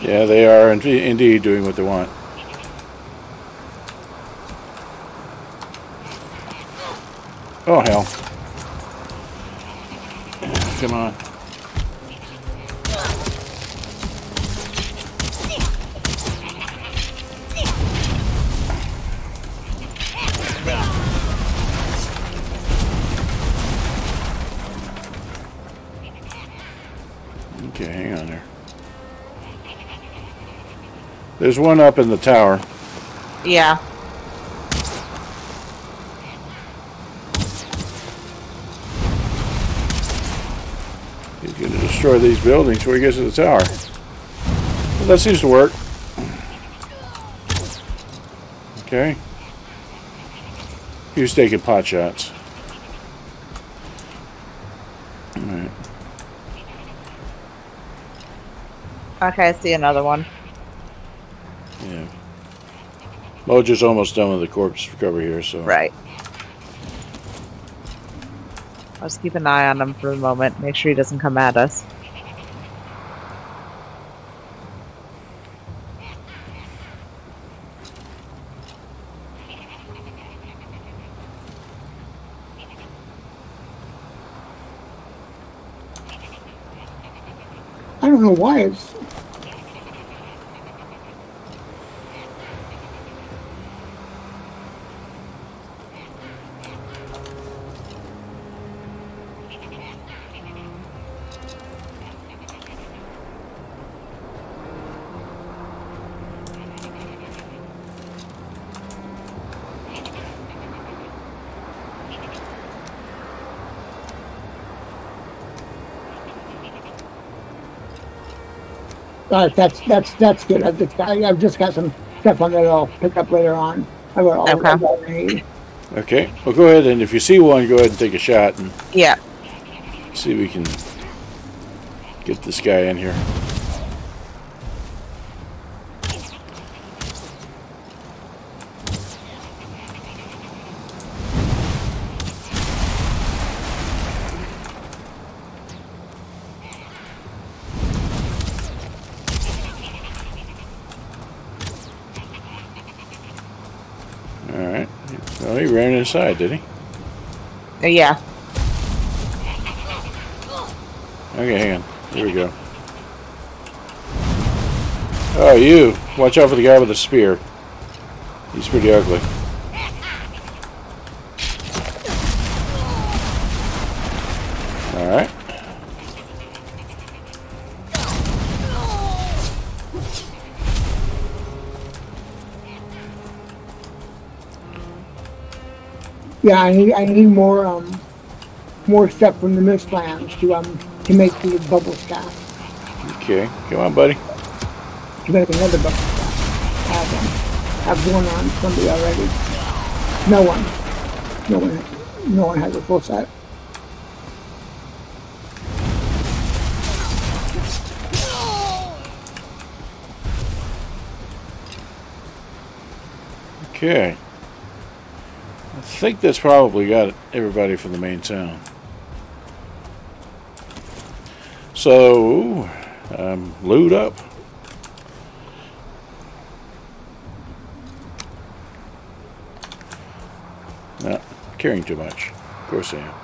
Yeah, they are in indeed doing what they want. Oh, hell. Come on. Okay, hang on there. There's one up in the tower. Yeah. Destroy these buildings before he gets to the tower. Well, that seems to work. Okay. He was taking pot shots. Alright. Okay, I see another one. Yeah. Mojo's almost done with the corpse recovery here, so. Right. I'll just keep an eye on him for a moment. Make sure he doesn't come at us. I don't know why it's... All right, that's that's that's good. I've just got, I've just got some stuff on that I'll pick up later on. I got all okay. That I need. Okay. Well, go ahead and if you see one, go ahead and take a shot and yeah. See if we can get this guy in here. Side, did he? Uh, yeah. Okay, hang on. Here we go. Oh, you! Watch out for the guy with the spear. He's pretty ugly. Alright. Yeah, I need I need more um more stuff from the Mistlands to um to make the bubble staff. Okay, come on, buddy. To make another bubble staff. Have um, have one on somebody already. No one, no one, no one has a full set. Okay. I think that's probably got everybody from the main town. So, um, loot up. Not carrying too much. Of course I am.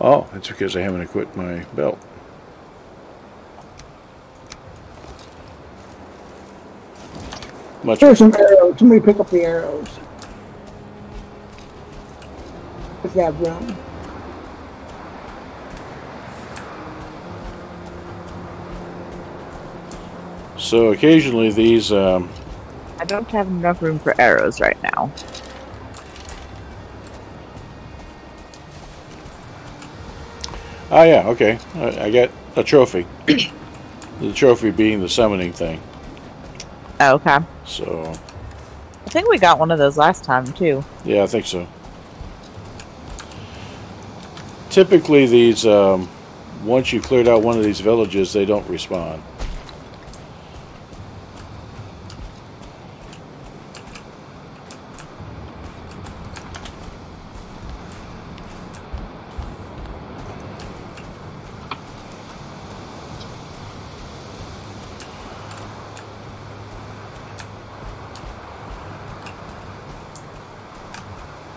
Oh, that's because I haven't equipped my belt. Much There's some arrows. Somebody pick up the arrows. If they have room. So occasionally these... Um, I don't have enough room for arrows right now. Oh yeah, okay. I, I got a trophy. The trophy being the summoning thing. Oh, okay. So... I think we got one of those last time, too. Yeah, I think so. Typically these, um, once you cleared out one of these villages, they don't respawn.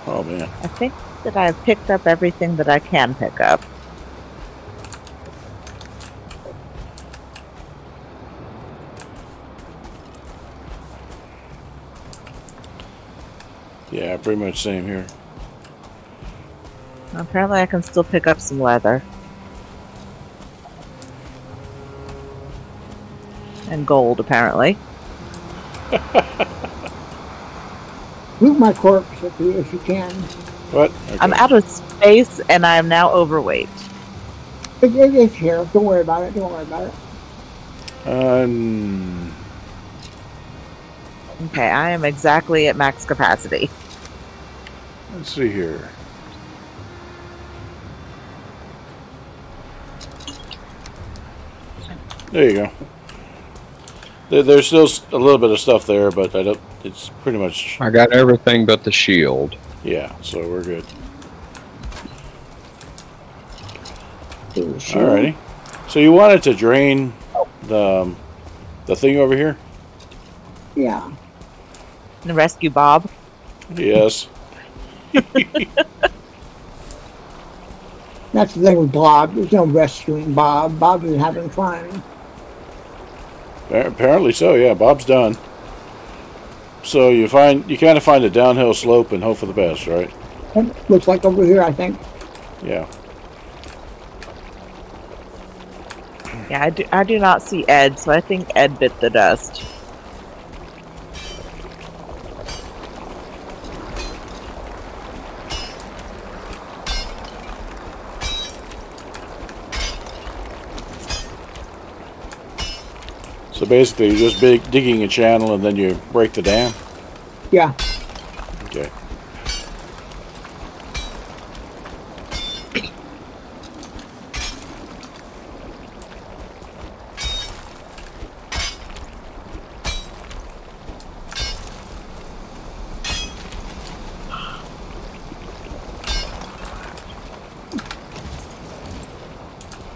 Oh, man. I think that I have picked up everything that I can pick up. Yeah, pretty much same here. Apparently I can still pick up some leather. And gold, apparently. Loot my corpse if you, if you can. What? Okay. I'm out of space and I'm now overweight. It, it, it's here. Don't worry about it. Don't worry about it. Um. Okay, I am exactly at max capacity. Let's see here. There you go. There, there's still a little bit of stuff there, but I don't. It's pretty much... I got everything but the shield. Yeah, so we're good. Alrighty. So you wanted to drain the, the thing over here? Yeah. The rescue Bob? Yes. That's the thing with Bob. There's no rescuing Bob. Bob is having fun. Apparently so, yeah. Bob's done. So you find you kind of find a downhill slope and hope for the best, right? It looks like over here, I think. Yeah. Yeah, I do. I do not see Ed, so I think Ed bit the dust. So basically, you're just big, digging a channel and then you break the dam? Yeah. Okay.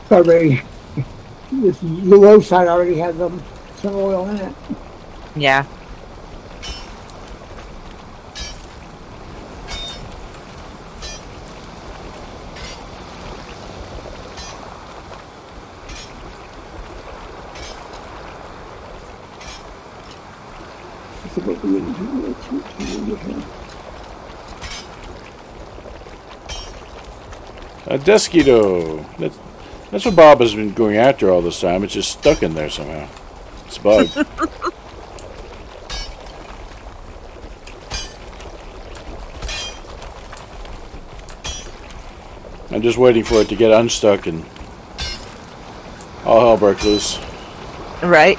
Sorry. This, the roadside already has them. Oil in it. Yeah. It's a big a Deskito. That's that's what Bob has been going after all this time. It's just stuck in there somehow. It's bug. I'm just waiting for it to get unstuck and all hell break loose. Right.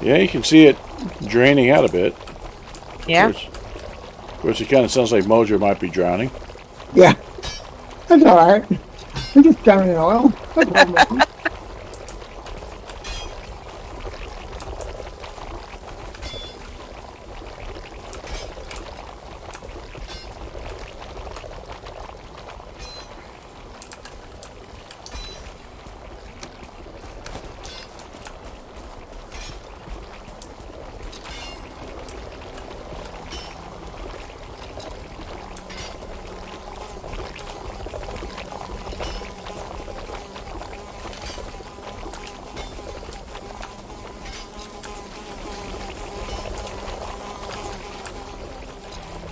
Yeah, you can see it draining out a bit. Yeah. Of course, of course it kind of sounds like Mojo might be drowning. Yeah. That's all right. I'm just down in oil. That's what I'm looking for.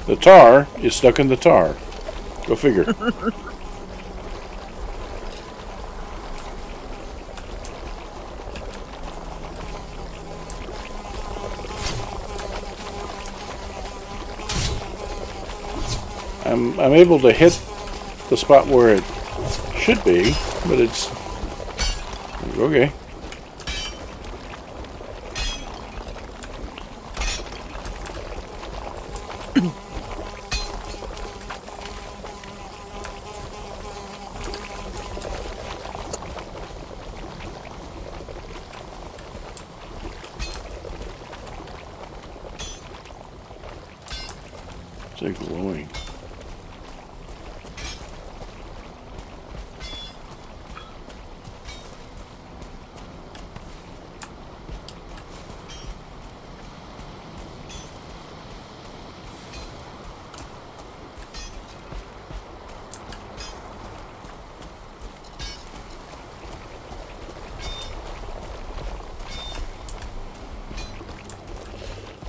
The tar is stuck in the tar. Go figure. I'm, I'm able to hit the spot where it should be, but it's... okay.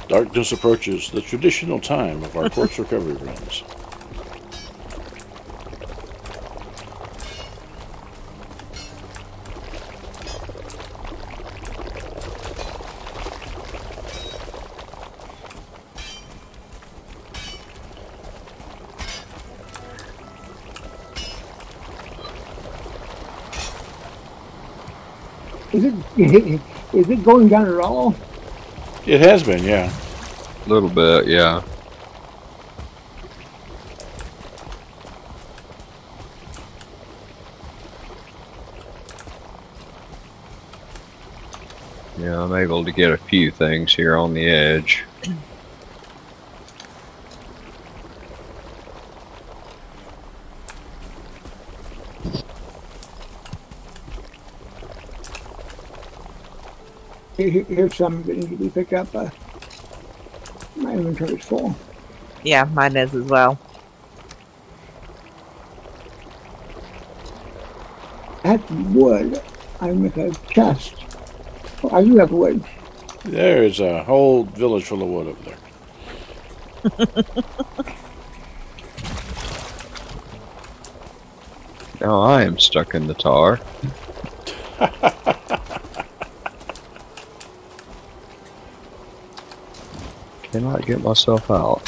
Darkness approaches, the traditional time of our corpse recovery runs. Is it, is it going down at all? It has been, yeah. A little bit, yeah. Yeah, I'm able to get a few things here on the edge. Here, here's some that need to be picked up. Uh, my inventory's full. Yeah, mine is as well. That's wood. I'm with a chest. Oh, I do have wood. There's a whole village full of wood over there. Now I am stuck in the tar. I cannot get myself out.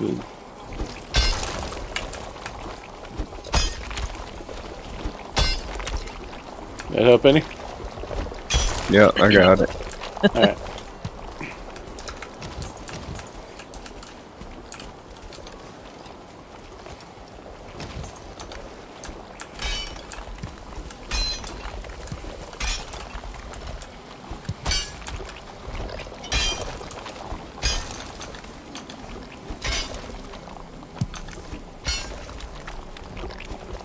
Good. That help any? Yeah, I got it. All right.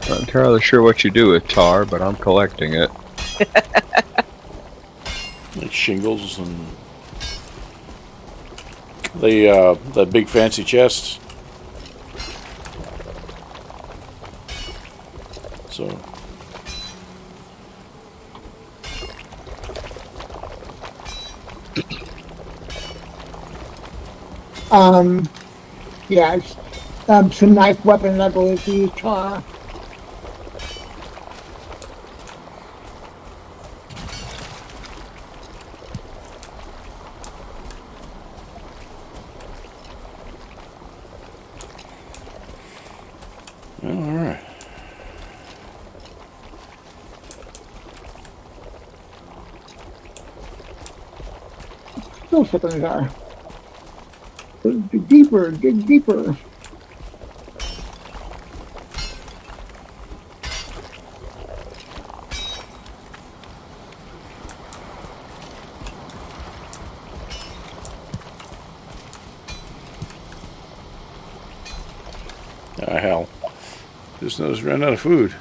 Not entirely sure what you do with tar, but I'm collecting it. Like shingles and the uh, the big fancy chests. So um, yeah, it's, um, some nice weapon level is the tar. Still shit on his arm. Dig deeper, dig deeper. Ah, hell. Just noticed I ran out of food.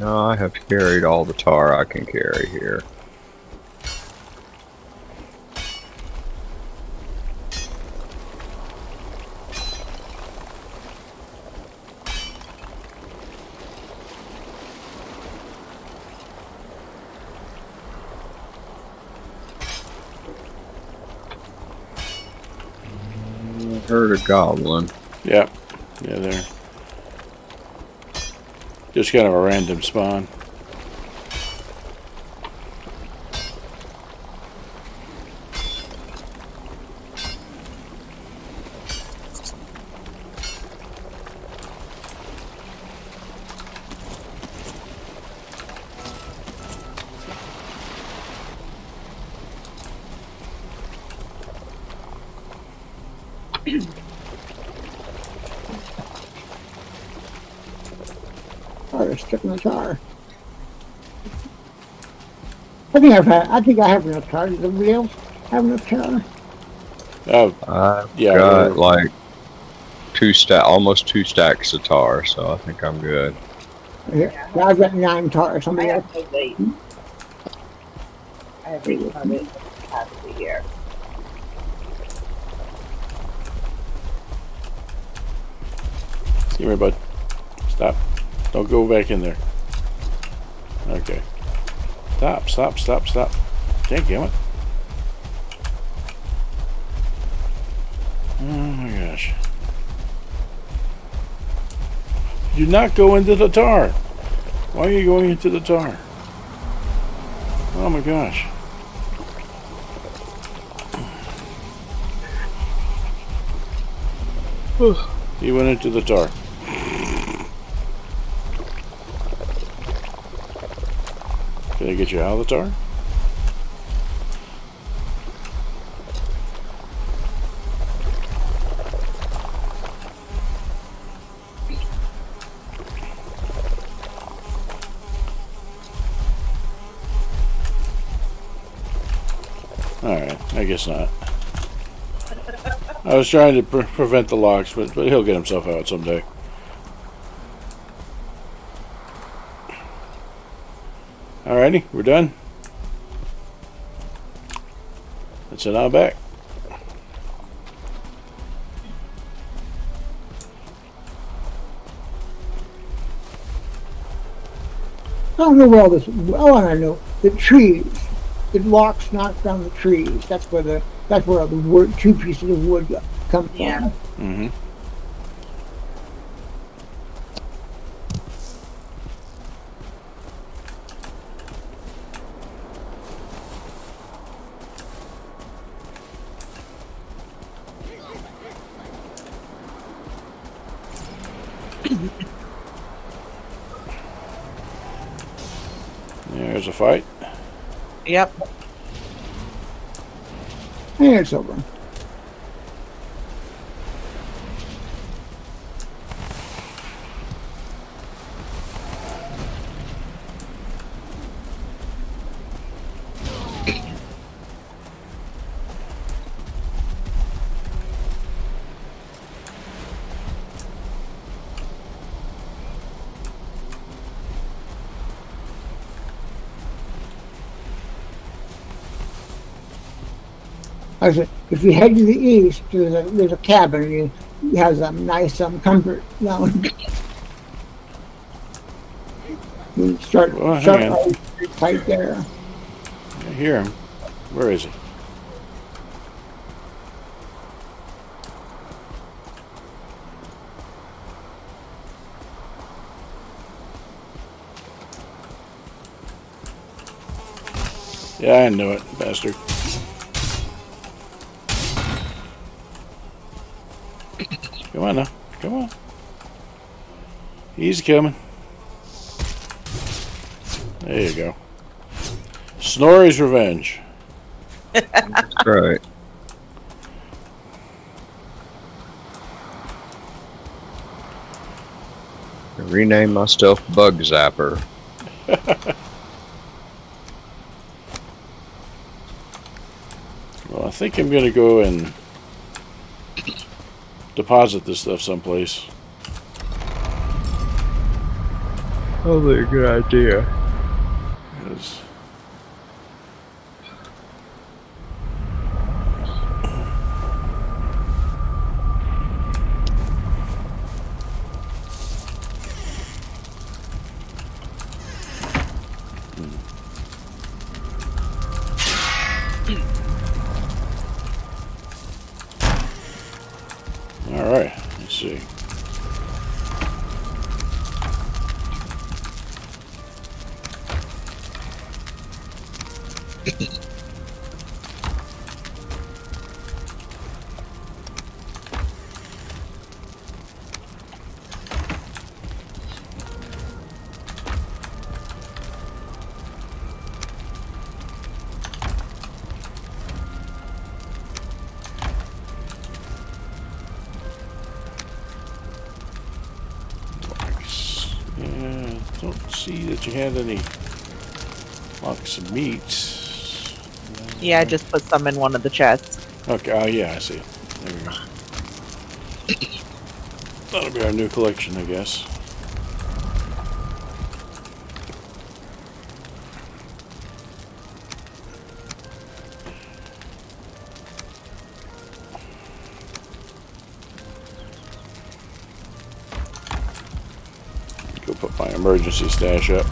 No, I have carried all the tar I can carry here. I heard a goblin. Yep. Yeah, there. Just kind of a random spawn. Tar. I think I've had, I think I have enough tar. Does everybody else have enough tar? Oh, I've yeah, got we're... like two stack, almost two stacks of tar, so I think I'm good. Yeah, I've got nine tar. Somebody else? I have eight. Hmm? I have eight hundred capacity here. See me, bud. Stop. Don't go back in there. Okay. Stop, stop, stop, stop. Can't get it. Oh my gosh. Do not go into the tar. Why are you going into the tar? Oh my gosh. He went into the tar. Did I get you out of the tar? Alright, I guess not. I was trying to pre prevent the locks, but, but he'll get himself out someday. Alrighty, we're done. That's an outback. I don't know where all this. Well, I know the trees. The locks knock down the trees. That's where the that's where the wood, two pieces of wood come from. Yeah. Mm-hmm. There's a fight. Yep. Yeah, it's over. As a, if you head to the east, there's a, there's a cabin. You, you have some nice um, comfort now. You start, well, start right, right there. I hear him. Where is he? Yeah, I knew it, bastard. Come on now. Come on. He's coming. There you go. Snorri's revenge. That's right. I rename myself Bug Zapper. Well, I think I'm going to go and deposit this stuff someplace. Probably a good idea. Yes. Had any blocks of meat? Yeah, I just put some in one of the chests. Okay, oh yeah, I see. There we go. That'll be our new collection, I guess. Go put my emergency stash up.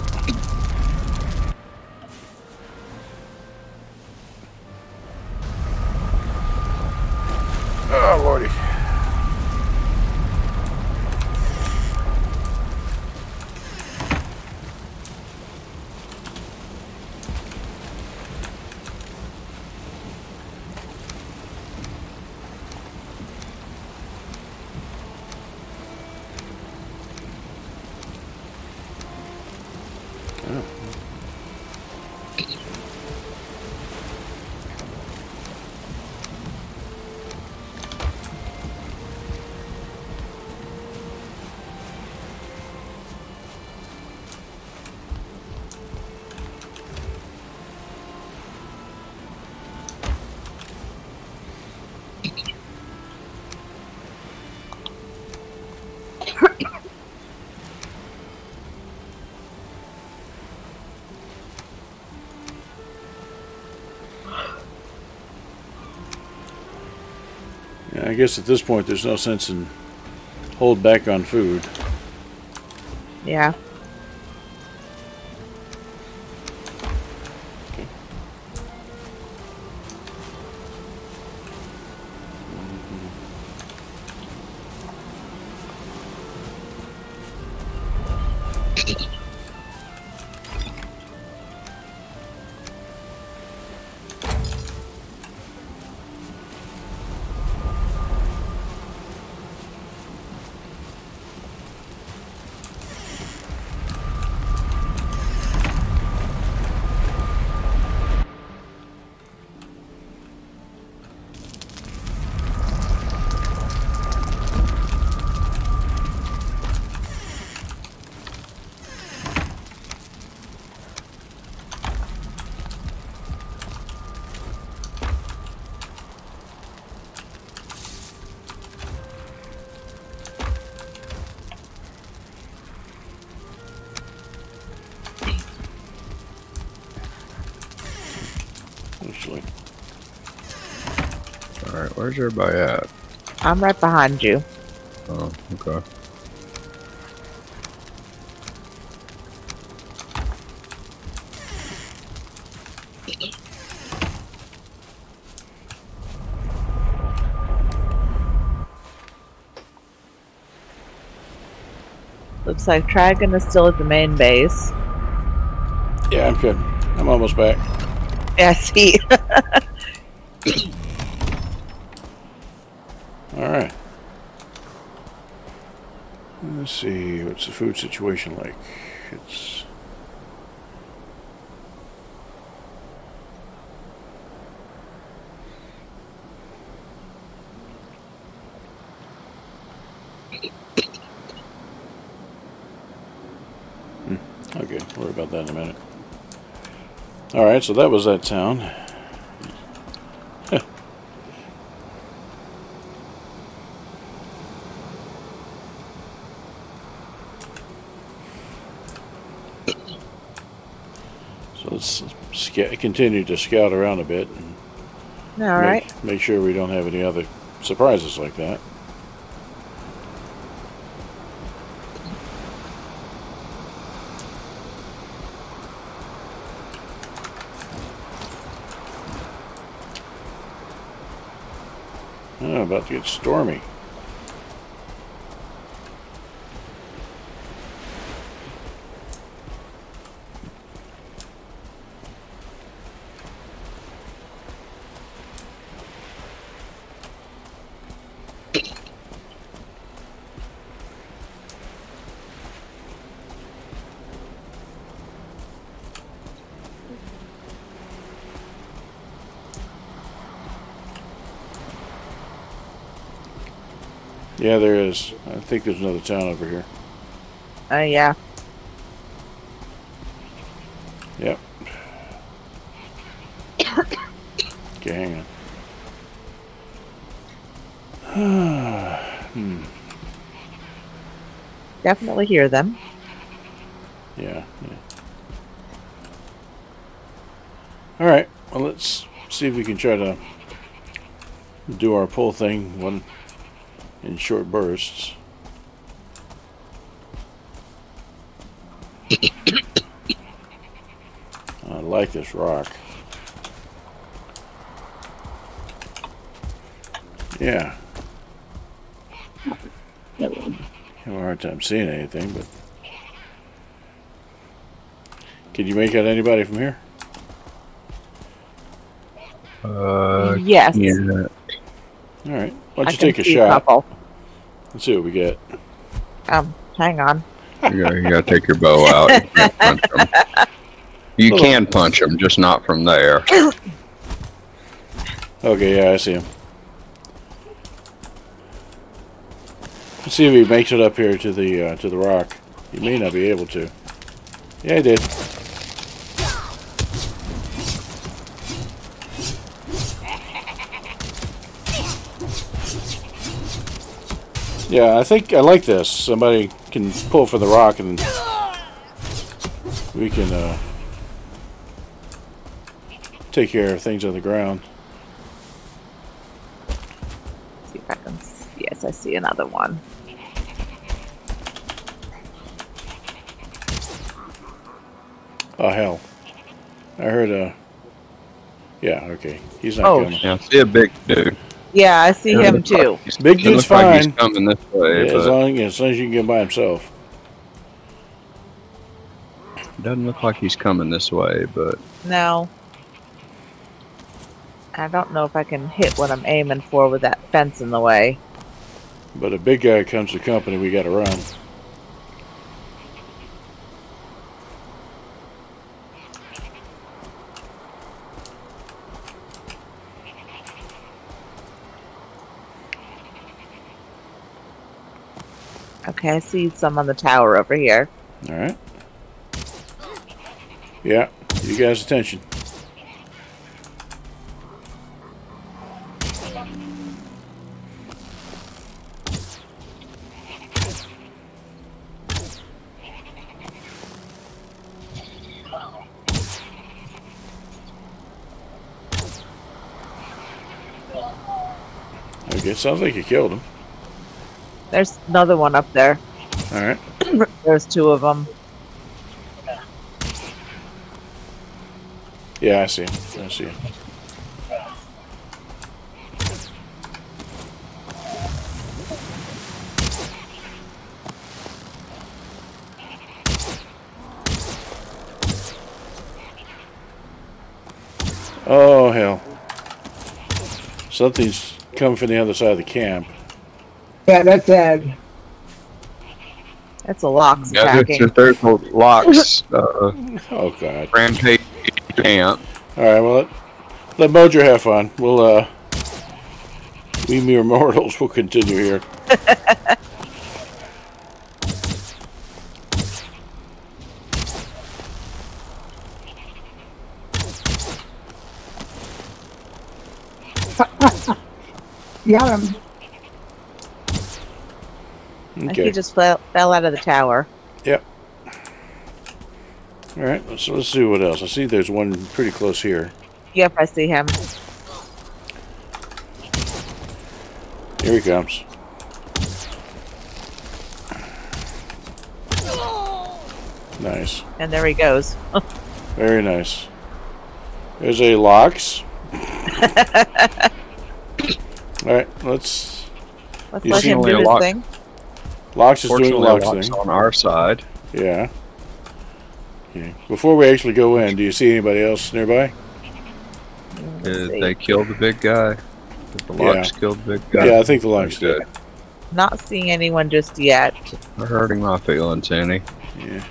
I guess at this point there's no sense in hold back on food. Yeah. Okay. Mm-hmm. Alright, where's everybody at? I'm right behind you. Oh, okay. Looks like Trigon is still at the main base. Yeah, I'm good. I'm almost back. Yeah, I see. Alright. Let's see, what's the food situation like? It's... Okay, worry about that in a minute. Alright, so that was that town. Huh. So let's sc continue to scout around a bit. And all right. Make, make sure we don't have any other surprises like that. About to get stormy. Yeah, there is. I think there's another town over here. Oh, uh, yeah. Yep. Okay, hang on. hmm. Definitely hear them. Yeah, yeah. Alright, well, let's see if we can try to do our pull thing one... in short bursts. I like this rock. Yeah. Have a hard time seeing anything, but can you make out anybody from here? Uh, yes. Yeah. All right. Why don't you take a shot? A Let's see what we get. Um, hang on. You gotta, you gotta take your bow out. You can't punch them. You Hold can on. punch them, just not from there. Okay, yeah, I see him. Let's see if he makes it up here to the uh, to the rock. He may not be able to. Yeah, he did. Yeah, I think I like this. Somebody can pull for the rock and we can uh, take care of things on the ground. Let's see if I can see. Yes, I see another one. Oh, hell. I heard a... Yeah, okay. He's not coming. Oh, yeah, I see a big dude. Yeah, I see him too. Big dude's fine. He's coming this way. Yeah, as, long, as long as you can get by himself. Doesn't look like he's coming this way, but... No. I don't know if I can hit what I'm aiming for with that fence in the way. But a big guy comes to company, we gotta run. Okay, I see some on the tower over here. Alright. Yeah, you guys' attention. good. Sounds like you killed him. There's another one up there. Alright. There's two of them. Yeah, I see him. I see him. Oh, hell. Something's come from the other side of the camp. Yeah, that's Ed. That's a Lox attacking. Yeah, there's a Lox. Uh, oh, God. Rampage camp. Alright, well, let, let Mojo have fun. We'll, uh... we mere mortals will continue here. Got him. Okay. I think he just fell, fell out of the tower. Yep. Alright, let's, let's see what else. I see there's one pretty close here. Yep, I see him. Here he comes. Nice. And there he goes. Very nice. There's a Lox. Alright, let's... Let's let him do his thing. Lox is doing Lox thing. On our side. Yeah. Yeah. Before we actually go in, do you see anybody else nearby? Uh, they killed the big guy. The Lox yeah. killed the big guy. Yeah, I think the Lox did. Not seeing anyone just yet. They're hurting my feelings, Annie. Yeah.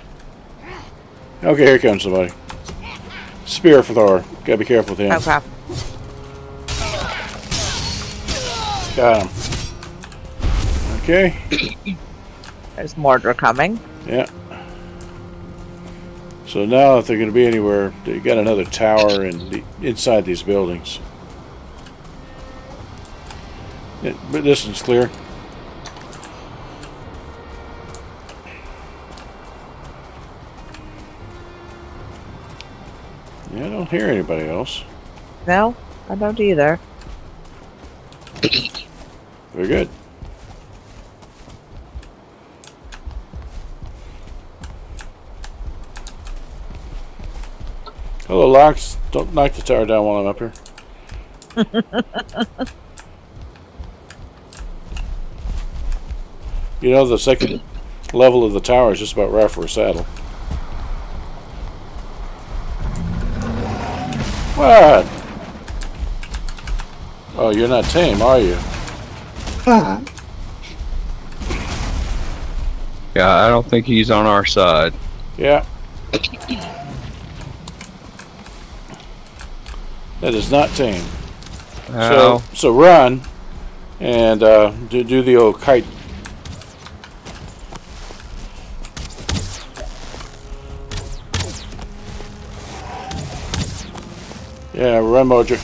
Okay, here comes somebody. Spear for Thor. Gotta be careful with him. Okay. Got him. Okay. There's Mordor coming. Yeah. So now, if they're going to be anywhere, they got another tower in the, inside these buildings. It, but this one's clear. Yeah, I don't hear anybody else. No, I don't either. Very good. Hello, Lox. Don't knock the tower down while I'm up here. You know, the second level of the tower is just about right for a saddle. What? Oh, you're not tame, are you? Uh-huh. Yeah, I don't think he's on our side. Yeah. That is not tame. Ow. So, so run and uh, do, do the old kite. Yeah, run, Mojo.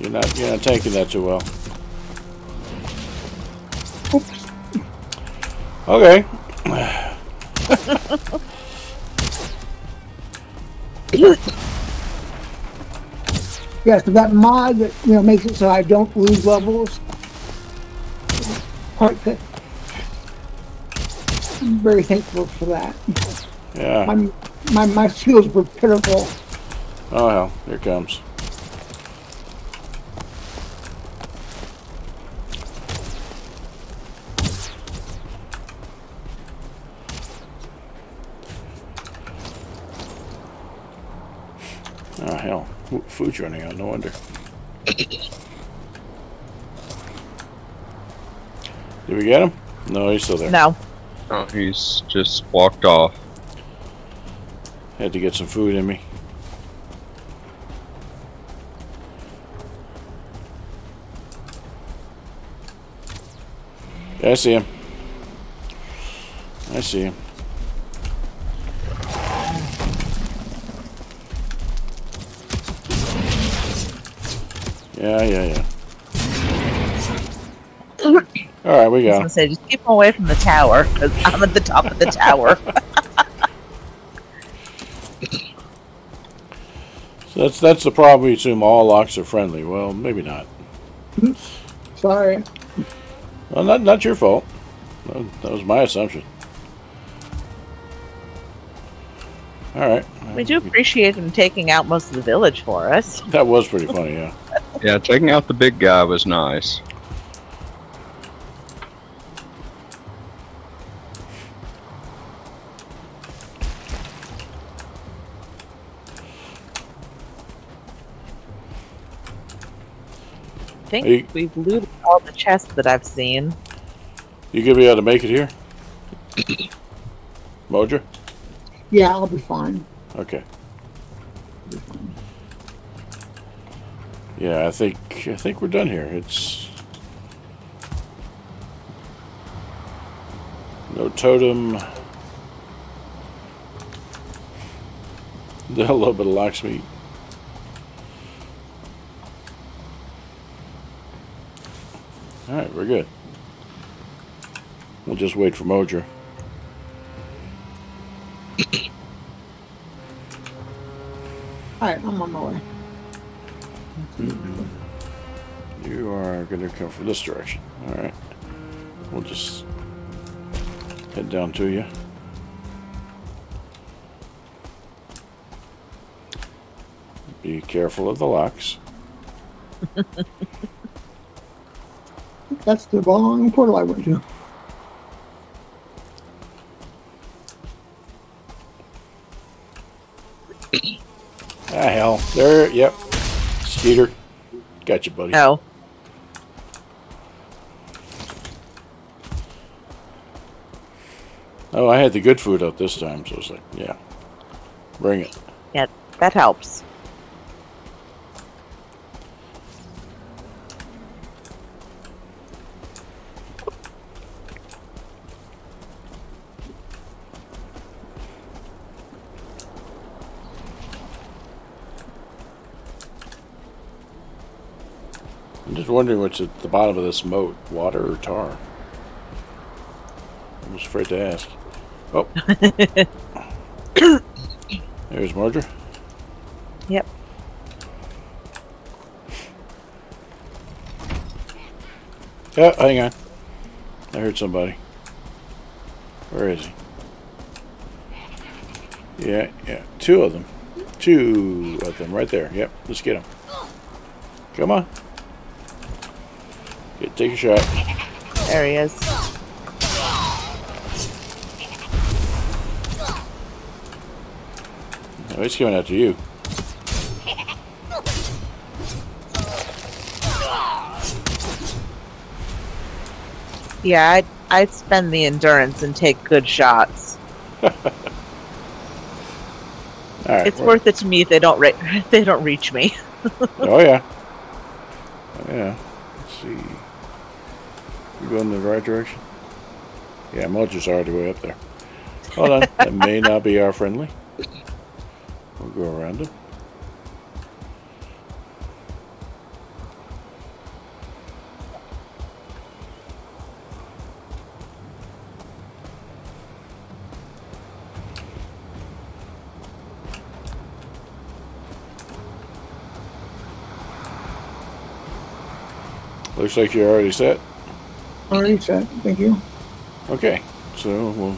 You're not, you're not taking that too well. Oops. Okay. Yeah, so that mod that, you know, makes it so I don't lose levels. Part that I'm very thankful for that. Yeah. My my my skills were pitiful. Oh hell, here it comes. Oh hell, food's running out, no wonder. Did we get him? No, he's still there. No. Oh, he's just walked off. Had to get some food in me. Yeah, I see him. I see him. Yeah, yeah, yeah. All right, we got. I was gonna say, just keep him away from the tower, because I'm at the top of the tower. So that's that's the problem. We assume all Lox are friendly. Well, maybe not. Sorry. Well, not, not your fault. That was my assumption. All right. We do appreciate him taking out most of the village for us. That was pretty funny, yeah. Yeah, taking out the big guy was nice. I think you, we've looted all the chests that I've seen. You gonna be able to make it here? Mojo? Yeah, I'll be fine. Okay. I'll be fine. Yeah, I think I think we're done here. It's no totem. A little bit of locksmith. All right, we're good. We'll just wait for Mojo. All right, I'm on my way. Mm-hmm. You are going to come from this direction. All right, we'll just head down to you. Be careful of the locks. That's the wrong portal I went to. Ah, hell. There, yep. Skeeter. Gotcha, buddy. Oh. Oh, I had the good food out this time, so it's like, yeah. Bring it. Yeah, that helps. Wondering what's at the bottom of this moat, water or tar? I was afraid to ask. Oh, there's Marjorie. Yep. Oh, hang on. I heard somebody. Where is he? Yeah, yeah. Two of them. Two of them right there. Yep. Let's get him. Come on. Take a shot. There he is. Oh, he's coming after you. Yeah, I'd, I'd spend the endurance and take good shots. All right, it's worth it to me if they don't, if they don't reach me. Oh, yeah. Oh, yeah. Let's see. You going in the right direction? Yeah, Mojo's already way up there. Hold on. That may not be our friendly. We'll go around him. Looks like you're already set. Alright, Chad. Thank you. Okay, so we'll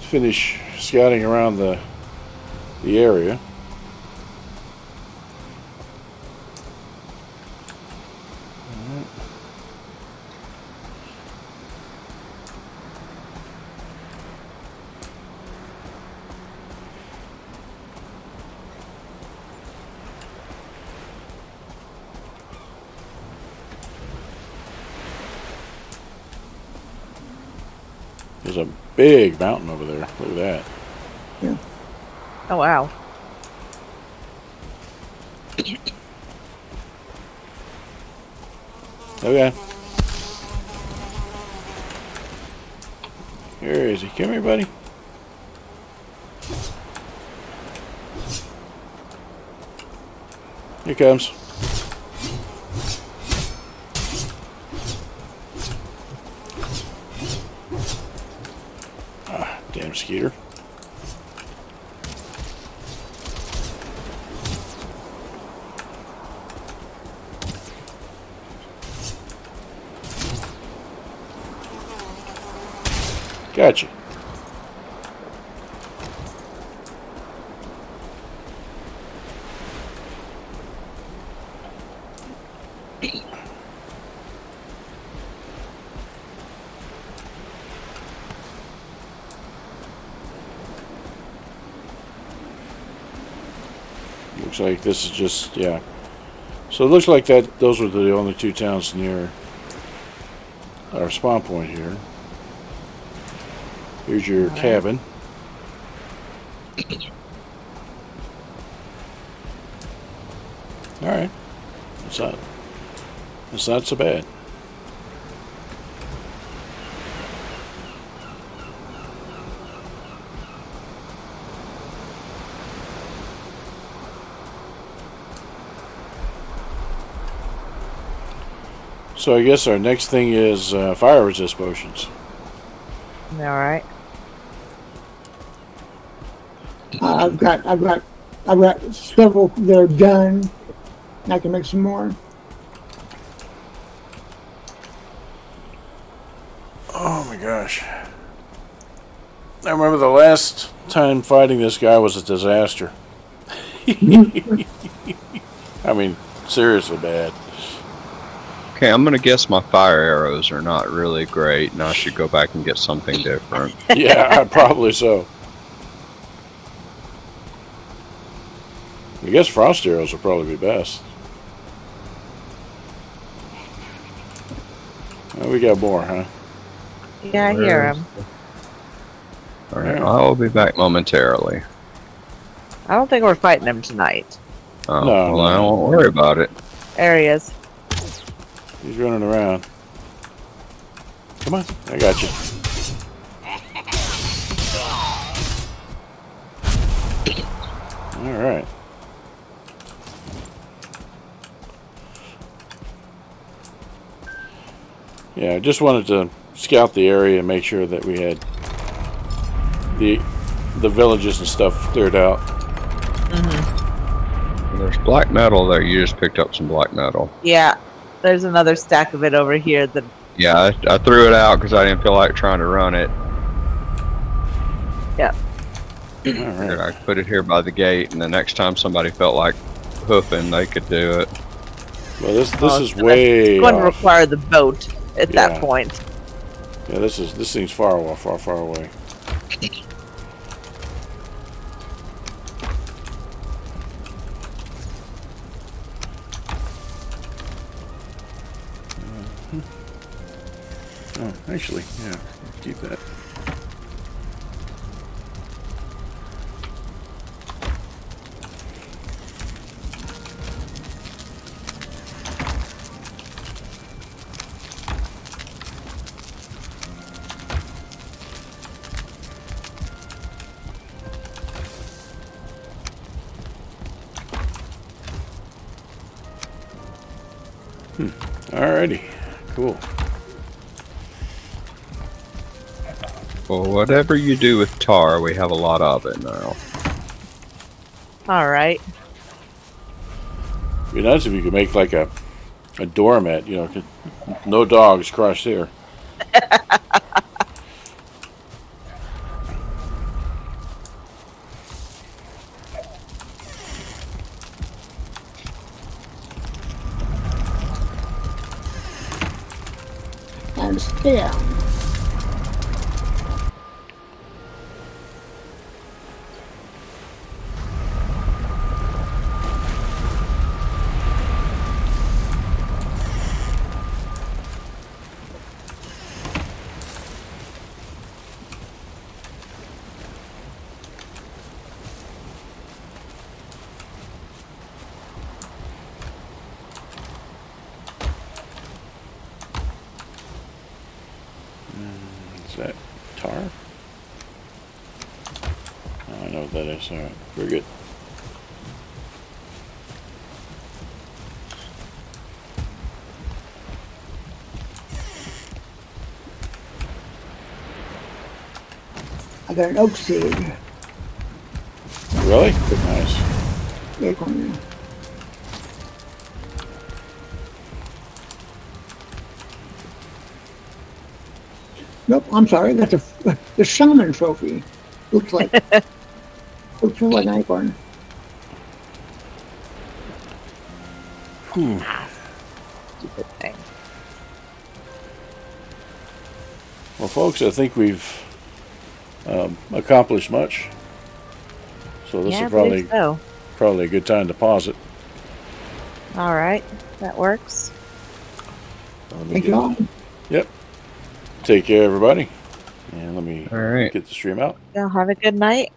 finish scouting around the the area. All right. There's a big mountain over there. Look at that. Yeah. Oh, wow. Okay. Here is he. Come here, buddy. Here he comes. Skeeter. Gotcha. Looks like this is just, yeah. So it looks like that those were the only two towns near our spawn point here. Here's your right. cabin. Alright. It's not it's not so bad. So I guess our next thing is uh, fire resist potions. All right. Uh, I've got, I've got, I've got several that are done. I can make some more. Oh my gosh! I remember the last time fighting this guy was a disaster. I mean, seriously bad. Okay, I'm gonna guess my fire arrows are not really great, and I should go back and get something different. Yeah, probably so. I guess frost arrows will probably be best. Oh, we got more, huh? Yeah, I hear them. All right, I'll be back momentarily. I don't think we're fighting them tonight. Oh, no, well, I don't worry about it. There he is. He's running around. Come on, I got you. All right. Yeah, I just wanted to scout the area and make sure that we had the the villages and stuff cleared out. Mm-hmm. There's black metal there. You just picked up some black metal. Yeah. There's another stack of it over here. That yeah, I, I threw it out because I didn't feel like trying to run it. Yeah. All right. I put it here by the gate, and the next time somebody felt like hoofing, they could do it. Well, this this oh, is way. It wouldn't require the boat at yeah. that point. Yeah, this is this thing's far away, far far away. Oh, actually, yeah, keep that. Hmm. Alrighty, cool. Well, whatever you do with tar, we have a lot of it now. Alright. It'd be nice if you could make like a, a doormat, you know, no dogs cross here. I'm still. Is that tar? I know what that is. Alright, we're good. I got an oak seed. Really? Nice. Yeah, come on. Nope, I'm sorry. That's a the shaman trophy. Looks like looks like an acorn. Hmm. Stupid thing. Well, folks, I think we've um, accomplished much. So this yeah, is probably so. probably a good time to pause it. All right, that works. Thank you all. Yep. Take care, everybody. And let me all right. get the stream out. Y'all have a good night.